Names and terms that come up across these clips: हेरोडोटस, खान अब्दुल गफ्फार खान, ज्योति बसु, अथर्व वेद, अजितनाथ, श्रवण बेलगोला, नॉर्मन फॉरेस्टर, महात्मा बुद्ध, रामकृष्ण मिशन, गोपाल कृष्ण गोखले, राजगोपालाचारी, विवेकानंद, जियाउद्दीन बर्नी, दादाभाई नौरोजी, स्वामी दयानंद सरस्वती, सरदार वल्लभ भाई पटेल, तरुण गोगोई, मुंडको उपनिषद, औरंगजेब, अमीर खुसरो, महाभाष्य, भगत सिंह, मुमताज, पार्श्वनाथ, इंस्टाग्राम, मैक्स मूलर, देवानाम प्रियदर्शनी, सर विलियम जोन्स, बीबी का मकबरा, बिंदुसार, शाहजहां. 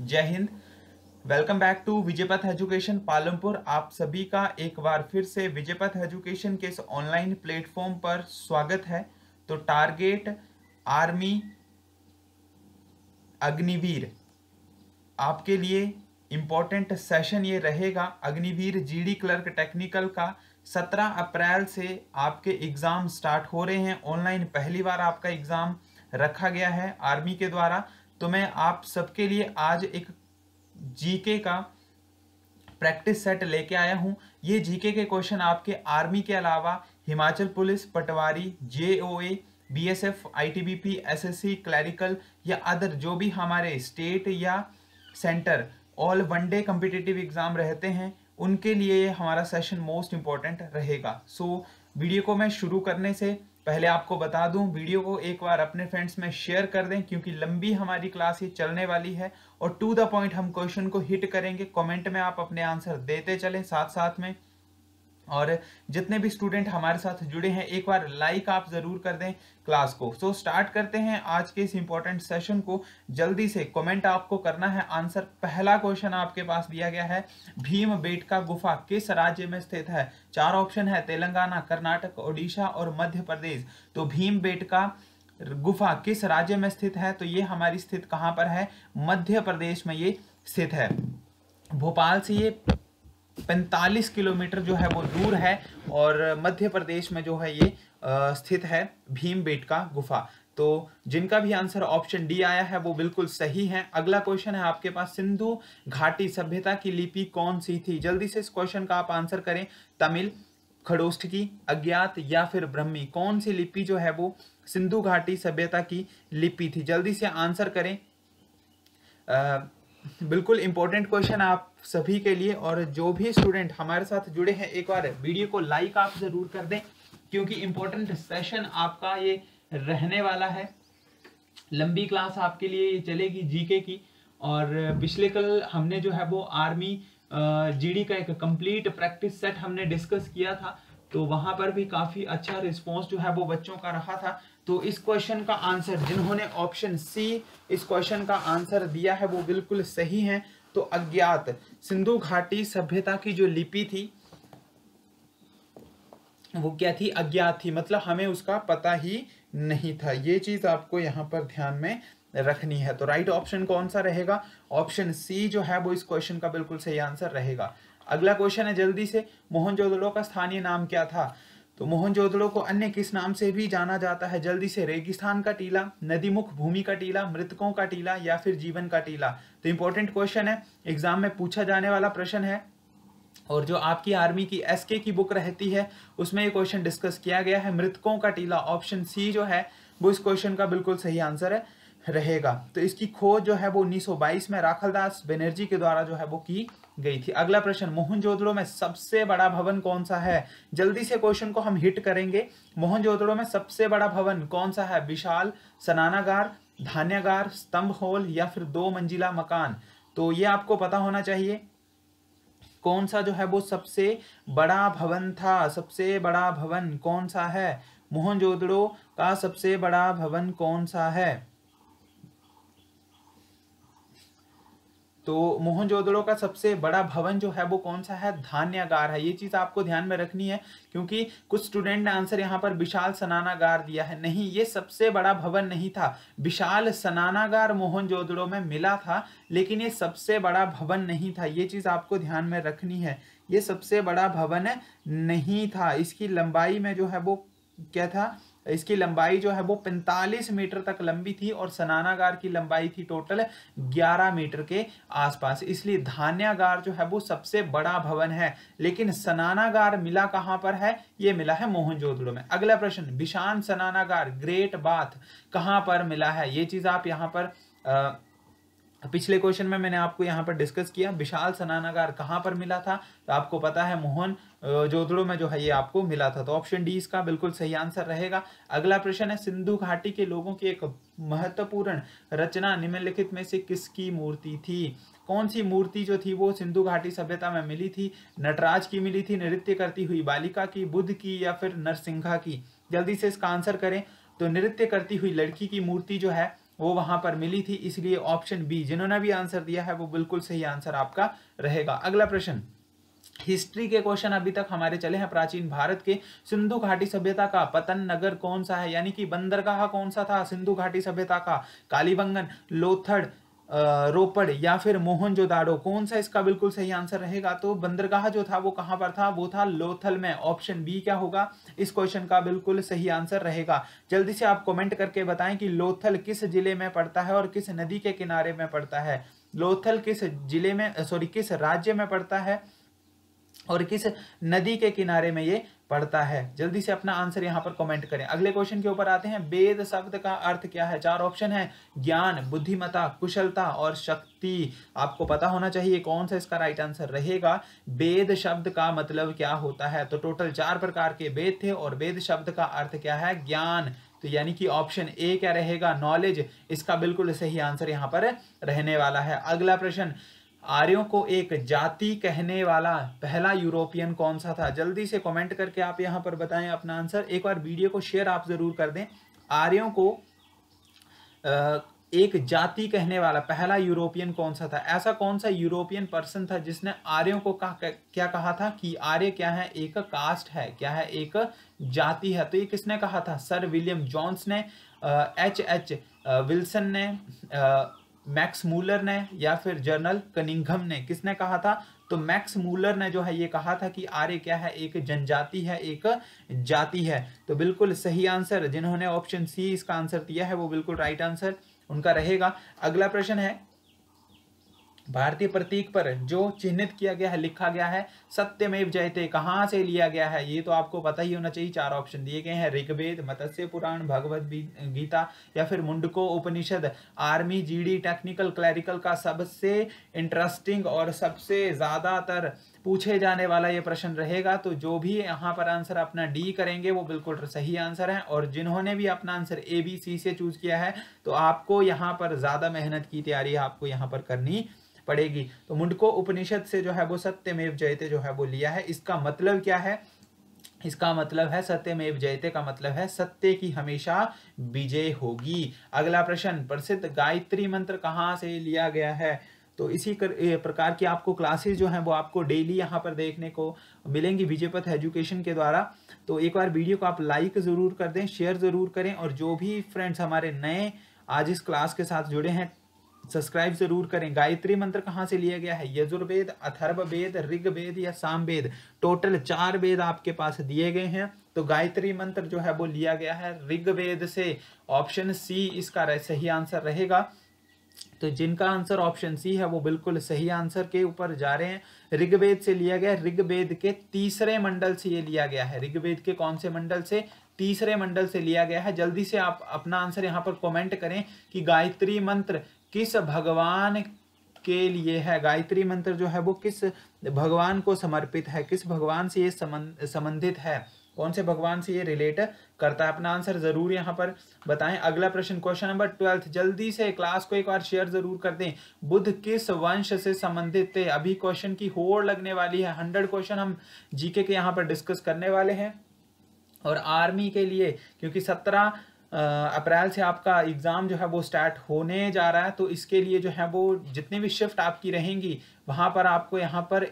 जय Hind. Welcome back to Vijaypath education Palampur. आप सभी का एक बार फिर से विजयपथ एजुकेशन के इस ऑनलाइन प्लेटफॉर्म पर स्वागत है। तो टारगेट आर्मी अग्निवीर आपके लिए इम्पोर्टेंट सेशन ये रहेगा। अग्निवीर जीडी क्लर्क टेक्निकल का 17 अप्रैल से आपके एग्ज़ाम स्टार्ट हो रहे हैं। ऑनलाइन पहली बार आपका एग्ज़ाम रखा गया है आर्मी के द्वारा। तो मैं आप सबके लिए आज एक जीके का प्रैक्टिस सेट लेके आया हूँ। ये जीके के क्वेश्चन आपके आर्मी के अलावा Himachal police, patwari, JOA, BSF, ITBP, SSC, clerical या अदर जो भी हमारे स्टेट या centre all one day competitive exam रहते हैं उनके लिए ये हमारा सेशन मोस्ट इम्पॉर्टेंट रहेगा। सो वीडियो को मैं शुरू करने से पहले आपको बता दूं, वीडियो को एक बार अपने फ्रेंड्स में शेयर कर दें क्योंकि लंबी हमारी क्लास ये चलने वाली है और टू द पॉइंट हम क्वेश्चन को हिट करेंगे। कमेंट में आप अपने आंसर देते चलें साथ साथ में, और जितने भी स्टूडेंट हमारे साथ जुड़े हैं एक बार लाइक आप ज़रूर कर दें क्लास को। सो स्टार्ट करते हैं आज के इस इम्पॉर्टेंट सेशन को। जल्दी से कमेंट आपको करना है आंसर। पहला क्वेश्चन आपके पास दिया गया है, भीमबेटका गुफा किस राज्य में स्थित है? चार ऑप्शन है, तेलंगाना, कर्नाटक, ओडिशा और मध्य प्रदेश। तो भीमबेटका गुफा किस राज्य में स्थित है? तो ये हमारी स्थित कहाँ पर है? मध्य प्रदेश में ये स्थित है। भोपाल से ये 45 किलोमीटर जो है वो दूर है और मध्य प्रदेश में जो है ये स्थित है भीमबेटका गुफा। तो जिनका भी आंसर ऑप्शन डी आया है वो बिल्कुल सही है। अगला क्वेश्चन है आपके पास, सिंधु घाटी सभ्यता की लिपि कौन सी थी? जल्दी से इस क्वेश्चन का आप आंसर करें। तमिल, खड़ोष्ठकी, अज्ञात या फिर ब्रह्मी, कौन सी लिपि जो है वो सिंधु घाटी सभ्यता की लिपि थी? जल्दी से आंसर करें। बिल्कुल इंपॉर्टेंट क्वेश्चन आप सभी के लिए, और जो भी स्टूडेंट हमारे साथ जुड़े हैं एक बार वीडियो को लाइक आप ज़रूर कर दें क्योंकि इम्पोर्टेंट सेशन आपका ये रहने वाला है। लंबी क्लास आपके लिए ये चलेगी जीके की। और पिछले कल हमने जो है वो आर्मी जीडी का एक कंप्लीट प्रैक्टिस सेट हमने डिस्कस किया था, तो वहाँ पर भी काफ़ी अच्छा रिस्पॉन्स जो है वो बच्चों का रहा था। तो इस क्वेश्चन का आंसर जिन्होंने ऑप्शन सी इस क्वेश्चन का आंसर दिया है वो बिल्कुल सही है। तो अज्ञात सिंधु घाटी सभ्यता की जो लिपि थी वो क्या थी? अज्ञात थी, मतलब हमें उसका पता ही नहीं था। ये चीज आपको यहाँ पर ध्यान में रखनी है। तो राइट ऑप्शन कौन सा रहेगा? ऑप्शन सी जो है वो इस क्वेश्चन का बिल्कुल सही आंसर रहेगा। अगला क्वेश्चन है जल्दी से, मोहनजोदड़ो का स्थानीय नाम क्या था? तो मोहनजोदड़ो को अन्य किस नाम से भी जाना जाता है? जल्दी से, रेगिस्तान का टीला, नदीमुख भूमि का टीला, मृतकों का टीला या फिर जीवन का टीला। तो इंपॉर्टेंट क्वेश्चन है, एग्जाम में पूछा जाने वाला प्रश्न है, और जो आपकी आर्मी की SK की बुक रहती है उसमें ये क्वेश्चन डिस्कस किया गया है। मृतकों का टीला, ऑप्शन सी जो है वो इस क्वेश्चन का बिल्कुल सही आंसर है रहेगा। तो इसकी खोज जो है वो 1922 में राखलदास बनर्जी के द्वारा जो है वो की गई थी। अगला प्रश्न, मोहनजोदड़ो में सबसे बड़ा भवन कौन सा है? जल्दी से क्वेश्चन को हम हिट करेंगे। मोहनजोदड़ो में सबसे बड़ा भवन कौन सा है? विशाल, स्नानागार, धान्यागार, स्तंभ हॉल या फिर 2 मंजिला मकान। तो ये आपको पता होना चाहिए कौन सा जो है वो सबसे बड़ा भवन था। सबसे बड़ा भवन कौन सा है? मोहनजोदड़ो का सबसे बड़ा भवन कौन सा है? तो मोहनजोदड़ो का सबसे बड़ा भवन जो है वो कौन सा है? धान्यागार है। ये चीज़ आपको ध्यान में रखनी है क्योंकि कुछ स्टूडेंट ने आंसर यहाँ पर विशाल स्नानागार दिया है। नहीं, ये सबसे बड़ा भवन नहीं था। विशाल स्नानागार मोहनजोदड़ो में मिला था लेकिन ये सबसे बड़ा भवन नहीं था। ये चीज़ आपको ध्यान में रखनी है, ये सबसे बड़ा भवन नहीं था। इसकी लंबाई में जो है वो क्या था? इसकी लंबाई जो है वो 45 मीटर तक लंबी थी और स्नानागार की लंबाई थी टोटल 11 मीटर के आसपास। इसलिए धान्यागार जो है वो सबसे बड़ा भवन है, लेकिन स्नानागार मिला कहाँ पर है? ये मिला है मोहनजोदड़ो में। अगला प्रश्न, बिशान स्नानागार ग्रेट बाथ कहाँ पर मिला है? ये चीज़ आप यहाँ पर पिछले क्वेश्चन में मैंने आपको यहाँ पर डिस्कस किया। विशाल स्नानागार कहाँ पर मिला था? तो आपको पता है मोहनजोदड़ो में जो है ये आपको मिला था। तो ऑप्शन डी इसका बिल्कुल सही आंसर रहेगा। अगला प्रश्न है, सिंधु घाटी के लोगों की एक महत्वपूर्ण रचना निम्नलिखित में से किसकी मूर्ति थी? कौन सी मूर्ति जो थी वो सिंधु घाटी सभ्यता में मिली थी? नटराज की मिली थी, नृत्य करती हुई बालिका की, बुद्ध की या फिर नरसिंघा की? जल्दी से इसका आंसर करें। तो नृत्य करती हुई लड़की की मूर्ति जो है वो वहां पर मिली थी, इसलिए ऑप्शन बी जिन्होंने भी आंसर दिया है वो बिल्कुल सही आंसर आपका रहेगा। अगला प्रश्न, हिस्ट्री के क्वेश्चन अभी तक हमारे चले हैं। प्राचीन भारत के सिंधु घाटी सभ्यता का पतन नगर कौन सा है, यानी कि बंदरगाह कौन सा था सिंधु घाटी सभ्यता का? कालीबंगन, लोथड़, रोपड़ या फिर मोहनजोदाड़ो, कौन सा इसका बिल्कुल सही आंसर रहेगा? तो बंदरगाह जो था वो कहां पर था? वो था लोथल में। ऑप्शन बी क्या होगा इस क्वेश्चन का बिल्कुल सही आंसर रहेगा। जल्दी से आप कमेंट करके बताएं कि लोथल किस जिले में पड़ता है और किस नदी के किनारे में पड़ता है। लोथल किस जिले में, सॉरी किस राज्य में पड़ता है और किस नदी के किनारे में ये पड़ता है? जल्दी से अपना आंसर यहाँ पर कमेंट करें। अगले क्वेश्चन के ऊपर आते हैं। वेद शब्द का अर्थ क्या है? चार ऑप्शन है, ज्ञान, बुद्धिमता, कुशलता और शक्ति। आपको पता होना चाहिए कौन सा इसका राइट आंसर रहेगा। वेद शब्द का मतलब क्या होता है? तो टोटल चार प्रकार के वेद थे और वेद शब्द का अर्थ क्या है? ज्ञान। तो यानी कि ऑप्शन ए क्या रहेगा? नॉलेज। इसका बिल्कुल सही आंसर यहाँ पर रहने वाला है। अगला प्रश्न, आर्यों को एक जाति कहने वाला पहला यूरोपियन कौन सा था? जल्दी से कमेंट करके आप यहां पर बताएं अपना आंसर। एक बार वीडियो को शेयर आप जरूर कर दें। आर्यों को एक जाति कहने वाला पहला यूरोपियन कौन सा था? ऐसा कौन सा यूरोपियन पर्सन था जिसने आर्यों को क्या कहा था कि आर्य क्या है? एक कास्ट है, क्या है? एक जाति है। तो ये किसने कहा था? सर विलियम जोन्स ने, H.H. विल्सन ने, मैक्स मूलर ने या फिर जनरल कनिंघम ने, किसने कहा था? तो मैक्स मूलर ने जो है ये कहा था कि आर्य क्या है? एक जनजाति है, एक जाति है। तो बिल्कुल सही आंसर जिन्होंने ऑप्शन सी इसका आंसर दिया है वो बिल्कुल राइट आंसर उनका रहेगा। अगला प्रश्न है, भारतीय प्रतीक पर जो चिन्हित किया गया है, लिखा गया है सत्यमेव जयते, कहाँ से लिया गया है? ये तो आपको पता ही होना चाहिए। चार ऑप्शन दिए गए हैं, ऋग्वेद, मत्स्य पुराण, भगवद गीता या फिर मुंडको उपनिषद। Army, GD, technical, clerical का सबसे इंटरेस्टिंग और सबसे ज्यादातर पूछे जाने वाला ये प्रश्न रहेगा। तो जो भी यहाँ पर आंसर अपना डी करेंगे वो बिल्कुल सही आंसर है और जिन्होंने भी अपना आंसर ए बी सी से चूज किया है तो आपको यहाँ पर ज्यादा मेहनत की तैयारी आपको यहाँ पर करनी पड़ेगी। तो मुंडको उपनिषद से जो है वो सत्यमेव जयते जो है वो लिया है। इसका मतलब क्या है? इसका मतलब है सत्यमेव जयते का मतलब है सत्य की हमेशा विजय होगी। अगला प्रश्न, प्रसिद्ध गायत्री मंत्र कहाँ से लिया गया है? तो इसी प्रकार की आपको क्लासेस जो हैं वो आपको डेली यहाँ पर देखने को मिलेंगी विजयपथ एजुकेशन के द्वारा। तो एक बार वीडियो को आप लाइक ज़रूर कर दें, शेयर ज़रूर करें और जो भी फ्रेंड्स हमारे नए आज इस क्लास के साथ जुड़े हैं सब्सक्राइब जरूर करें। गायत्री मंत्र कहाँ से लिया गया है? यजुर्वेद, अथर्व वेद, ऋग्वेद या सामवेद। टोटल चार वेद आपके पास दिए गए हैं। तो गायत्री मंत्र जो है वो लिया गया है ऋग्वेद से। ऑप्शन सी इसका सही आंसर रहेगा। तो जिनका आंसर ऑप्शन सी है वो बिल्कुल सही आंसर के ऊपर जा रहे हैं। ऋग्वेद से लिया गया, ऋग्वेद के तीसरे मंडल से ये लिया गया है। ऋग्वेद के कौन से मंडल से? तीसरे मंडल से लिया गया है। जल्दी से आप अपना आंसर यहाँ पर कॉमेंट करें कि गायत्री मंत्र किस भगवान के लिए है? गायत्री मंत्र जो है वो किस भगवान को समर्पित है? किस भगवान से ये संबंधित है? कौन से भगवान से ये रिलेट करता है? अपना आंसर जरूर यहाँ पर बताएं। अगला प्रश्न, क्वेश्चन नंबर 12, जल्दी से क्लास को एक बार शेयर जरूर कर दें। बुद्ध किस वंश से संबंधित थे? अभी क्वेश्चन की होड़ लगने वाली है। 100 क्वेश्चन हम जीके के यहाँ पर डिस्कस करने वाले हैं और आर्मी के लिए क्योंकि 17 अप्रैल से आपका एग्ज़ाम जो है वो स्टार्ट होने जा रहा है। तो इसके लिए जो है वो जितनी भी शिफ्ट आपकी रहेंगी वहाँ पर आपको यहाँ पर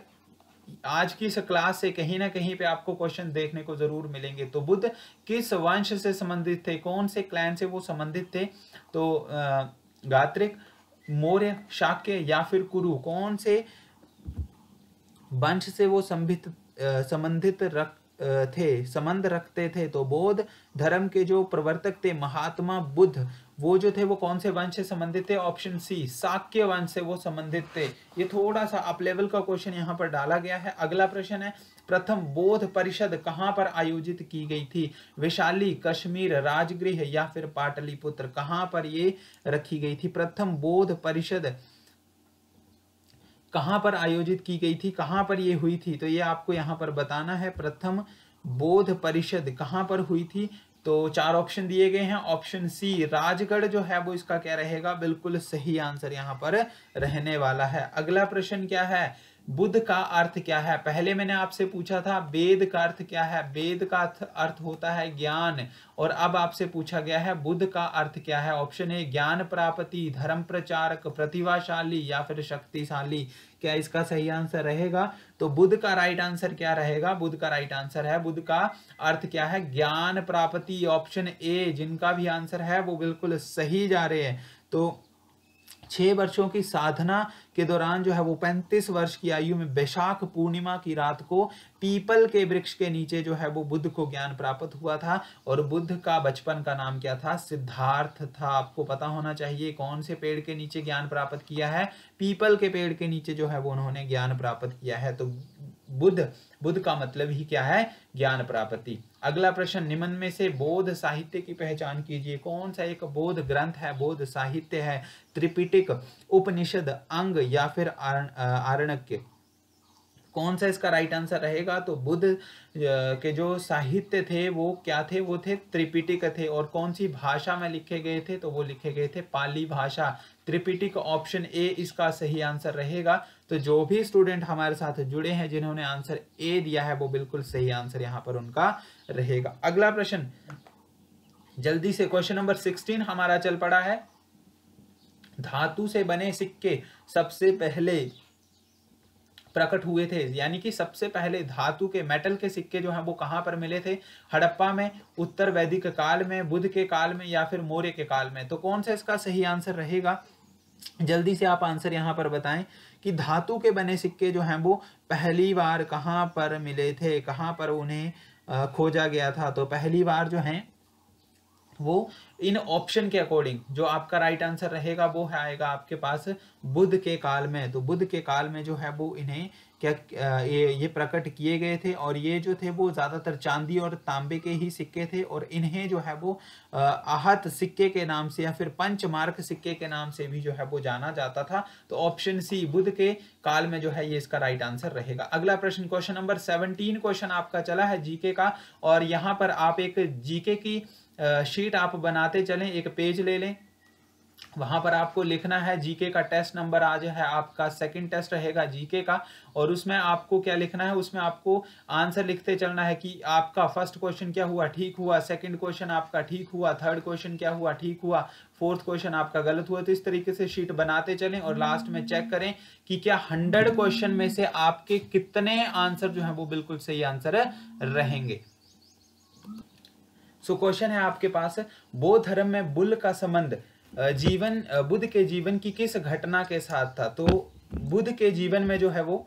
आज की इस क्लास से कहीं ना कहीं पे आपको क्वेश्चन देखने को ज़रूर मिलेंगे। तो बुद्ध किस वंश से संबंधित थे? कौन से क्लैन से वो संबंधित थे? तो गात्रिक, मौर्य, शाक्य या फिर कुरु, कौन से वंश से वो संबंध रखते थे? तो बौद्ध धर्म के जो प्रवर्तक थे महात्मा बुद्ध, वो जो थे वो कौन से वंश से संबंधित थे? ऑप्शन सी शाक्य वंश से वो संबंधित थे। ये थोड़ा सा अप लेवल का क्वेश्चन यहाँ पर डाला गया है। अगला प्रश्न है, प्रथम बौद्ध परिषद कहाँ पर आयोजित की गई थी? वैशाली, कश्मीर, राजगृह या फिर पाटलिपुत्र, कहाँ पर ये रखी गई थी? प्रथम बौद्ध परिषद कहाँ पर आयोजित की गई थी? कहाँ पर ये हुई थी? तो ये आपको यहाँ पर बताना है। प्रथम बौद्ध परिषद कहाँ पर हुई थी? तो चार ऑप्शन दिए गए हैं। ऑप्शन सी राजगढ़ जो है वो इसका क्या रहेगा? बिल्कुल सही आंसर यहाँ पर रहने वाला है। अगला प्रश्न क्या है? बुद्ध का अर्थ क्या है? पहले मैंने आपसे पूछा था वेद का अर्थ क्या है, वेद का अर्थ होता है ज्ञान, और अब आपसे पूछा गया है बुद्ध का अर्थ क्या है। ऑप्शन है ज्ञान प्राप्ति, धर्म प्रचारक, प्रतिभाशाली या फिर शक्तिशाली। क्या इसका सही आंसर रहेगा? तो बुद्ध का राइट आंसर क्या रहेगा? बुद्ध का राइट आंसर है, बुद्ध का अर्थ क्या है, ज्ञान प्राप्ति, ऑप्शन ए। जिनका भी आंसर है वो बिल्कुल सही जा रहे हैं। तो 6 वर्षों की साधना के दौरान जो है वो 35 वर्ष की आयु में वैशाख पूर्णिमा की रात को पीपल के वृक्ष के नीचे जो है वो बुद्ध को ज्ञान प्राप्त हुआ था। और बुद्ध का बचपन का नाम क्या था? सिद्धार्थ था। आपको पता होना चाहिए कौन से पेड़ के नीचे ज्ञान प्राप्त किया है, पीपल के पेड़ के नीचे जो है वो उन्होंने ज्ञान प्राप्त किया है। तो बुद्ध का मतलब ही क्या है? ज्ञान प्राप्ति। अगला प्रश्न, निम्न में से बौद्ध साहित्य की पहचान कीजिए। कौन सा एक बौद्ध ग्रंथ है, बौद्ध साहित्य है? त्रिपिटक, उपनिषद, अंग या फिर आरण्यक। कौन सा इसका राइट आंसर रहेगा? तो बुद्ध के जो साहित्य थे वो क्या थे? वो थे त्रिपिटक थे। और कौन सी भाषा में लिखे गए थे? तो वो लिखे गए थे पाली भाषा। त्रिपिटक ऑप्शन ए इसका सही आंसर रहेगा। तो जो भी स्टूडेंट हमारे साथ जुड़े हैं जिन्होंने आंसर ए दिया है वो बिल्कुल सही आंसर यहाँ पर उनका रहेगा। अगला प्रश्न, जल्दी से क्वेश्चन नंबर 16 हमारा चल पड़ा है। धातु से बने सिक्के सबसे पहले प्रकट हुए थे, यानी कि सबसे पहले धातु के मेटल के सिक्के जो हैं वो कहाँ पर मिले थे? हड़प्पा में, उत्तर वैदिक काल में, बुद्ध के काल में या फिर मौर्य के काल में। तो कौन सा इसका सही आंसर रहेगा? जल्दी से आप आंसर यहाँ पर बताएं कि धातु के बने सिक्के जो हैं वो पहली बार कहाँ पर मिले थे, कहाँ पर उन्हें खोजा गया था। तो पहली बार जो है वो इन ऑप्शन के अकॉर्डिंग जो आपका राइट आंसर रहेगा वो आएगा आपके पास बुद्ध के काल में। तो बुद्ध के काल में जो है वो इन्हें क्या ये प्रकट किए गए थे। और ये जो थे वो ज़्यादातर चांदी और तांबे के ही सिक्के थे। और इन्हें जो है वो आहत सिक्के के नाम से या फिर पंचमार्क सिक्के के नाम से भी जो है वो जाना जाता था। तो ऑप्शन सी बुद्ध के काल में जो है ये इसका राइट आंसर रहेगा। अगला प्रश्न, क्वेश्चन नंबर 17 क्वेश्चन आपका चला है जीके का। और यहाँ पर आप एक जीके की शीट आप बनाते चलें, एक पेज ले लें, वहां पर आपको लिखना है जीके का टेस्ट नंबर। आज है आपका सेकंड टेस्ट रहेगा जीके का। और उसमें आपको क्या लिखना है? उसमें आपको आंसर लिखते चलना है कि आपका फर्स्ट क्वेश्चन क्या हुआ, ठीक हुआ, सेकंड क्वेश्चन आपका ठीक हुआ, थर्ड क्वेश्चन क्या हुआ, ठीक हुआ, फोर्थ क्वेश्चन आपका गलत हुआ। तो इस तरीके से शीट बनाते चलें और लास्ट में चेक करें कि क्या 100 क्वेश्चन में से आपके कितने आंसर जो है वो बिल्कुल सही आंसर रहेंगे। सो क्वेश्चन है आपके पास, बौद्ध धर्म में बुल का संबंध जीवन बुद्ध के जीवन की किस घटना के साथ था? तो बुद्ध के जीवन में जो है वो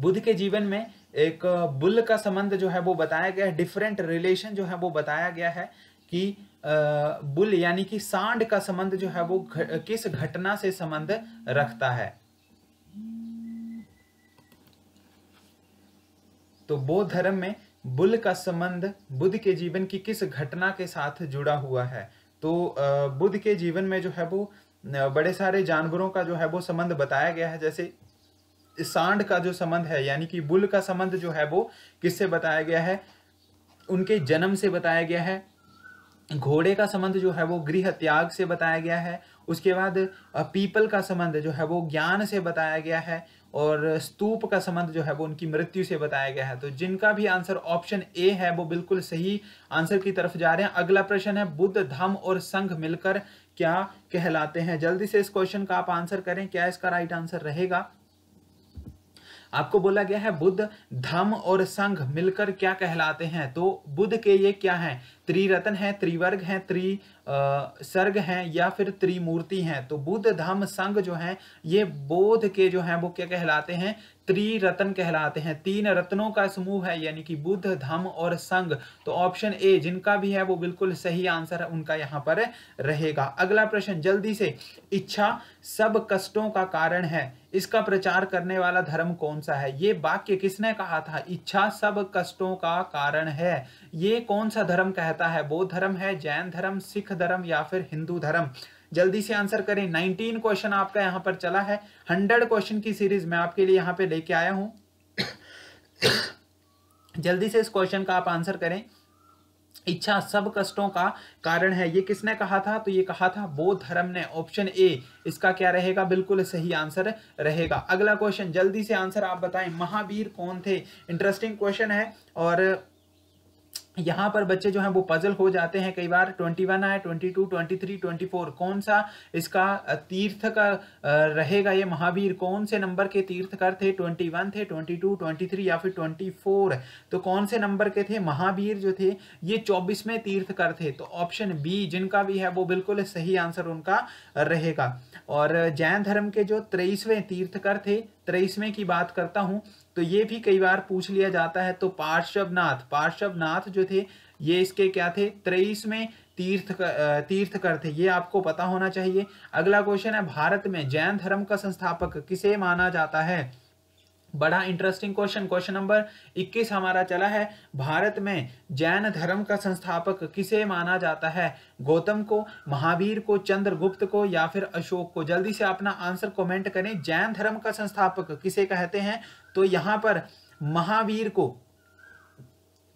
बुद्ध के जीवन में एक बुल का संबंध जो है वो बताया गया है। डिफरेंट रिलेशन जो है वो बताया गया है कि बुल यानी कि सांड का संबंध जो है वो किस घटना से संबंध रखता है। तो बौद्ध धर्म में बुल का संबंध बुद्ध के जीवन की किस घटना के साथ जुड़ा हुआ है? तो बुद्ध के जीवन में जो है वो बड़े सारे जानवरों का जो है वो संबंध बताया गया है। जैसे सांड का जो संबंध है यानी कि बुल का संबंध जो है वो किससे बताया गया है? उनके जन्म से बताया गया है। घोड़े का संबंध जो है वो गृह त्याग से बताया गया है। उसके बाद पीपल का संबंध जो है वो ज्ञान से बताया गया है। और स्तूप का संबंध जो है वो उनकी मृत्यु से बताया गया है। तो जिनका भी आंसर ऑप्शन ए है वो बिल्कुल सही आंसर की तरफ जा रहे हैं। अगला प्रश्न है, बुद्ध धम्म और संघ मिलकर क्या कहलाते हैं? जल्दी से इस क्वेश्चन का आप आंसर करें, क्या इसका राइट आंसर रहेगा? आपको बोला गया है बुद्ध धम्म और संघ मिलकर क्या कहलाते हैं। तो बुद्ध के ये क्या हैं? त्रिरत्न हैं, त्रिवर्ग हैं, त्रिसर्ग हैं या फिर त्रिमूर्ति हैं। तो बुद्ध धम्म संघ जो हैं ये बौद्ध के जो हैं वो क्या कहलाते हैं? त्रिरत्न कहलाते हैं। 3 रत्नों का समूह है यानी कि बुद्ध धम्म और संघ। तो ऑप्शन ए जिनका भी है वो बिल्कुल सही आंसर है उनका यहाँ पर रहेगा। अगला प्रश्न जल्दी से, इच्छा सब कष्टों का कारण है, इसका प्रचार करने वाला धर्म कौन सा है? ये वाक्य किसने कहा था? इच्छा सब कष्टों का कारण है, ये कौन सा धर्म कहता है? बौद्ध धर्म है, जैन धर्म, सिख धर्म या फिर हिंदू धर्म? जल्दी से आंसर करें। 19 क्वेश्चन आपका यहाँ पर चला है। 100 क्वेश्चन की सीरीज मैं आपके लिए यहाँ पे लेके आया हूँ। जल्दी से इस क्वेश्चन का आप आंसर करें इच्छा सब कष्टों का कारण है, ये किसने कहा था? तो ये कहा था बौद्ध धर्म ने। ऑप्शन ए इसका क्या रहेगा? बिल्कुल सही आंसर रहेगा। अगला क्वेश्चन, जल्दी से आंसर आप बताएं, महावीर कौन थे? इंटरेस्टिंग क्वेश्चन है और यहाँ पर बच्चे जो हैं वो पजल हो जाते हैं कई बार। 21 आए, 22, 23, 24, कौन सा इसका तीर्थकर रहेगा? ये महावीर कौन से नंबर के तीर्थकर थे? 21 थे, 22, 23 या फिर 24? तो कौन से नंबर के थे महावीर जो थे? ये 24वें तीर्थकर थे। तो ऑप्शन बी जिनका भी है वो बिल्कुल सही आंसर उनका रहेगा। और जैन धर्म के जो 23वें तीर्थकर थे, 23वें की बात करता हूँ तो ये भी कई बार पूछ लिया जाता है। तो पार्श्वनाथ जो थे ये इसके क्या थे? 23वें तीर्थकर थे, ये आपको पता होना चाहिए। अगला क्वेश्चन है, भारत में जैन धर्म का संस्थापक किसे माना जाता है? बड़ा इंटरेस्टिंग क्वेश्चन, क्वेश्चन नंबर 21 हमारा चला है। भारत में जैन धर्म का संस्थापक किसे माना जाता है? गौतम को, महावीर को, चंद्रगुप्त को या फिर अशोक को? जल्दी से अपना आंसर कमेंट करें, जैन धर्म का संस्थापक किसे कहते हैं? तो यहाँ पर महावीर को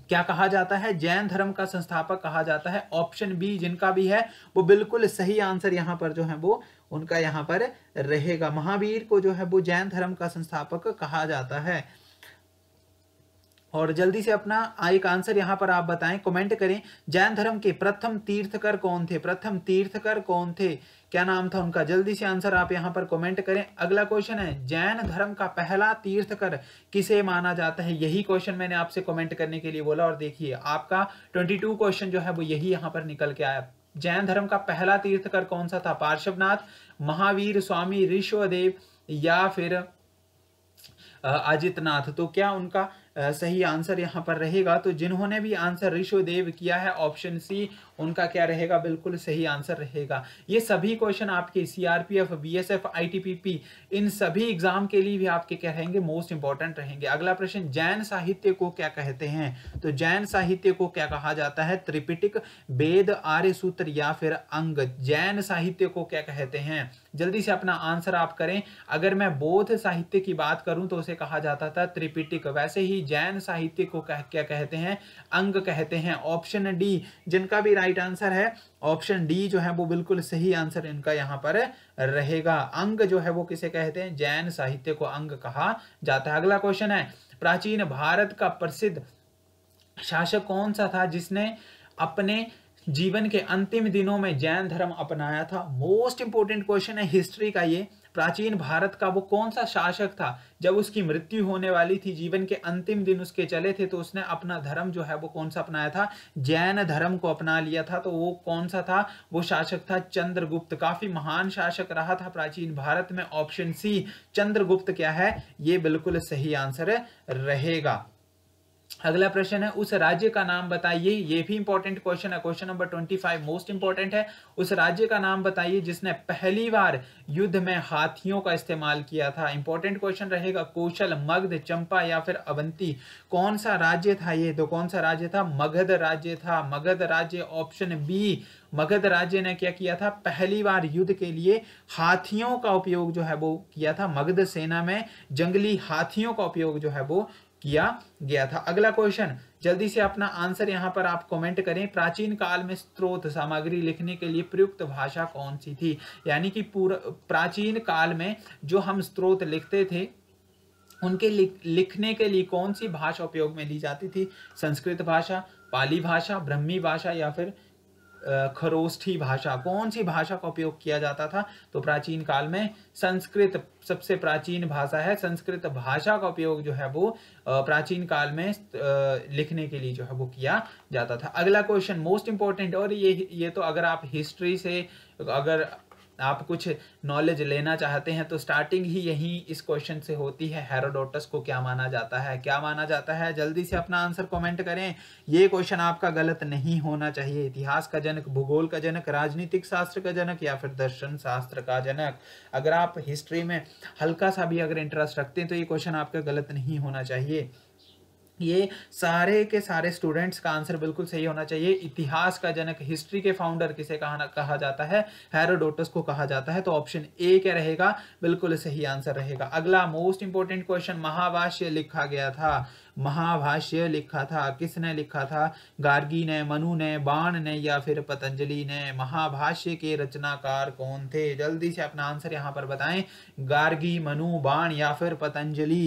क्या कहा जाता है? जैन धर्म का संस्थापक कहा जाता है। ऑप्शन बी जिनका भी है वो बिल्कुल सही आंसर यहाँ पर जो है वो उनका यहाँ पर रहेगा। महावीर को जो है वो जैन धर्म का संस्थापक कहा जाता है। और जल्दी से अपना एक आंसर यहाँ पर आप बताएं, कमेंट करें, जैन धर्म के प्रथम तीर्थकर कौन थे? प्रथम तीर्थकर कौन थे, क्या नाम था उनका? जल्दी से आंसर आप यहाँ पर कमेंट करें। अगला क्वेश्चन है, जैन धर्म का पहला तीर्थकर किसे माना जाता है? यही क्वेश्चन मैंने आपसे कमेंट करने के लिए बोला और देखिए आपका 22 क्वेश्चन जो है वो यही यहाँ पर निकल के आया। जैन धर्म का पहला तीर्थकर कौन सा था? पार्श्वनाथ, महावीर, स्वामी ऋषभदेव या फिर अजितनाथ? तो क्या उनका सही आंसर यहाँ पर रहेगा? तो जिन्होंने भी आंसर ऋषभदेव किया है ऑप्शन सी उनका क्या रहेगा? बिल्कुल सही आंसर रहेगा। ये सभी क्वेश्चन आपके CRPF, BSF, ITPP इन सभी एग्जाम के लिए भी आपके क्या रहेंगे? मोस्ट इंपॉर्टेंट रहेंगे। अगला प्रश्न, जैन साहित्य को क्या कहते हैं? तो जैन साहित्य को क्या कहा जाता है? त्रिपिटक, वेद, आर्य सूत्र या फिर अंग? जैन साहित्य को क्या कहते हैं? जल्दी से अपना आंसर आप करें। अगर मैं बौद्ध साहित्य की बात करूं तो उसे कहा जाता था त्रिपिटक, वैसे ही जैन साहित्य को क्या कहते हैं? अंग कहते हैं। ऑप्शन डी जिनका भी राइट आंसर है, ऑप्शन डी जो है वो बिल्कुल सही आंसर इनका यहाँ पर रहेगा। अंग जो है वो किसे कहते हैं? जैन साहित्य को अंग कहा जाता है। अगला क्वेश्चन है, प्राचीन भारत का प्रसिद्ध शासक कौन सा था जिसने अपने जीवन के अंतिम दिनों में जैन धर्म अपनाया था? मोस्ट इंपोर्टेंट क्वेश्चन है हिस्ट्री का ये। प्राचीन भारत का वो कौन सा शासक था जब उसकी मृत्यु होने वाली थी, जीवन के अंतिम दिन उसके चले थे, तो उसने अपना धर्म जो है वो कौन सा अपनाया था? जैन धर्म को अपना लिया था। तो वो कौन सा था? वो शासक था चंद्रगुप्त। काफी महान शासक रहा था प्राचीन भारत में। ऑप्शन सी चंद्रगुप्त क्या है ये बिल्कुल सही आंसर रहेगा। अगला प्रश्न है, उस राज्य का नाम बताइए। ये भी इंपॉर्टेंट क्वेश्चन है, क्वेश्चन नंबर 25 मोस्ट इंपॉर्टेंट है। उस राज्य का नाम बताइए जिसने पहली बार युद्ध में हाथियों का इस्तेमाल किया था। इंपॉर्टेंट क्वेश्चन रहेगा। कौशल, मगध, चंपा या फिर अवंती? कौन सा राज्य था ये? तो कौन सा राज्य था? मगध राज्य था। मगध राज्य, ऑप्शन बी। मगध राज्य ने क्या किया था? पहली बार युद्ध के लिए हाथियों का उपयोग जो है वो किया था। मगध सेना में जंगली हाथियों का उपयोग जो है वो किया गया था। अगला क्वेश्चन, जल्दी से अपना आंसर यहाँ पर आप कमेंट करें। प्राचीन काल में स्रोत सामग्री लिखने के लिए प्रयुक्त भाषा कौन सी थी? यानी कि पूरा प्राचीन काल में जो हम स्रोत लिखते थे उनके लिखने के लिए कौन सी भाषा उपयोग में ली जाती थी? संस्कृत भाषा, पाली भाषा, ब्राह्मी भाषा या फिर खरोष्ठी भाषा? कौन सी भाषा का उपयोग किया जाता था? तो प्राचीन काल में संस्कृत सबसे प्राचीन भाषा है। संस्कृत भाषा का उपयोग जो है वो प्राचीन काल में लिखने के लिए जो है वो किया जाता था। अगला क्वेश्चन मोस्ट इंपॉर्टेंट, और ये तो अगर आप हिस्ट्री से अगर आप कुछ नॉलेज लेना चाहते हैं तो स्टार्टिंग ही यही इस क्वेश्चन से होती है। हेरोडोटस को क्या माना जाता है? क्या माना जाता है? जल्दी से अपना आंसर कमेंट करें। ये क्वेश्चन आपका गलत नहीं होना चाहिए। इतिहास का जनक, भूगोल का जनक, राजनीतिक शास्त्र का जनक या फिर दर्शन शास्त्र का जनक? अगर आप हिस्ट्री में हल्का सा भी अगर इंटरेस्ट रखते हैं तो ये क्वेश्चन आपका गलत नहीं होना चाहिए। ये सारे के सारे स्टूडेंट्स का आंसर बिल्कुल सही होना चाहिए। इतिहास का जनक, हिस्ट्री के फाउंडर किसे कहा जाता है? हेरोडोटस को कहा जाता है। तो ऑप्शन ए क्या रहेगा? बिल्कुल सही आंसर रहेगा। अगला मोस्ट इंपॉर्टेंट क्वेश्चन, महाभाष्य लिखा गया था। महाभाष्य लिखा था? किसने लिखा था? गार्गी ने, मनु ने, बाण ने या फिर पतंजलि ने? महाभाष्य के रचनाकार कौन थे? जल्दी से अपना आंसर यहाँ पर बताएं। गार्गी, मनु, बाण या फिर पतंजलि।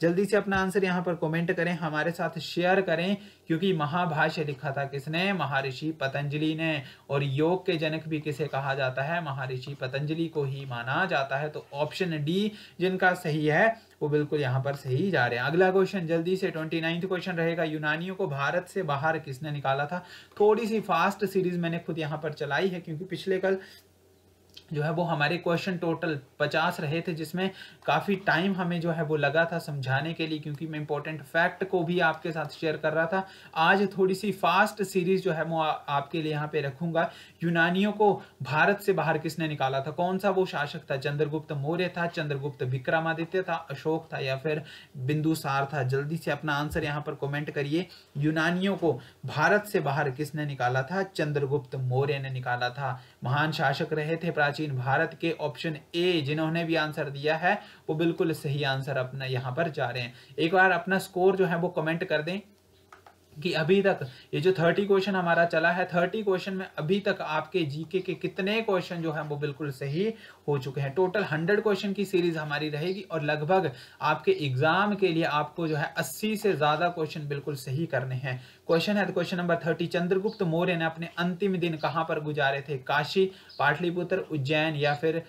जल्दी से अपना आंसर यहाँ पर कमेंट करें, हमारे साथ शेयर करें, क्योंकि महाभाष्य लिखा था किसने? महर्षि पतंजलि ने। और योग के जनक भी किसे कहा जाता है? महर्षि पतंजलि को ही माना जाता है। तो ऑप्शन डी जिनका सही है वो बिल्कुल यहाँ पर सही जा रहे हैं। अगला क्वेश्चन जल्दी से 29वां क्वेश्चन रहेगा। यूनानियों को भारत से बाहर किसने निकाला था? थोड़ी सी फास्ट सीरीज मैंने खुद यहाँ पर चलाई है, क्योंकि पिछले कल जो है वो हमारे क्वेश्चन टोटल 50 रहे थे, जिसमें काफ़ी टाइम हमें जो है वो लगा था समझाने के लिए, क्योंकि मैं इंपॉर्टेंट फैक्ट को भी आपके साथ शेयर कर रहा था। आज थोड़ी सी फास्ट सीरीज जो है वो आपके लिए यहाँ पे रखूँगा। यूनानियों को भारत से बाहर किसने निकाला था? कौन सा वो शासक था? चंद्रगुप्त मौर्य था, चंद्रगुप्त विक्रमादित्य था, अशोक था या फिर बिंदुसार था? जल्दी से अपना आंसर यहाँ पर कॉमेंट करिए। यूनानियों को भारत से बाहर किसने निकाला था? चंद्रगुप्त मौर्य ने निकाला था। महान शासक रहे थे प्राचीन भारत के। ऑप्शन ए जिन्होंने भी आंसर दिया है वो बिल्कुल सही आंसर अपना यहां पर जा रहे हैं। एक बार अपना स्कोर जो है वो कमेंट कर दें कि अभी तक ये जो 30 क्वेश्चन हमारा चला है, 30 क्वेश्चन में अभी तक आपके जीके के कितने क्वेश्चन जो है वो बिल्कुल सही हो चुके हैं। टोटल 100 क्वेश्चन की सीरीज हमारी रहेगी और लगभग आपके एग्जाम के लिए आपको जो है 80 से ज्यादा क्वेश्चन बिल्कुल सही करने हैं। क्वेश्चन है क्वेश्चन नंबर 30, चंद्रगुप्त मौर्य ने अपने अंतिम दिन कहाँ पर गुजारे थे? काशी, पाटलिपुत्र, उज्जैन या फिर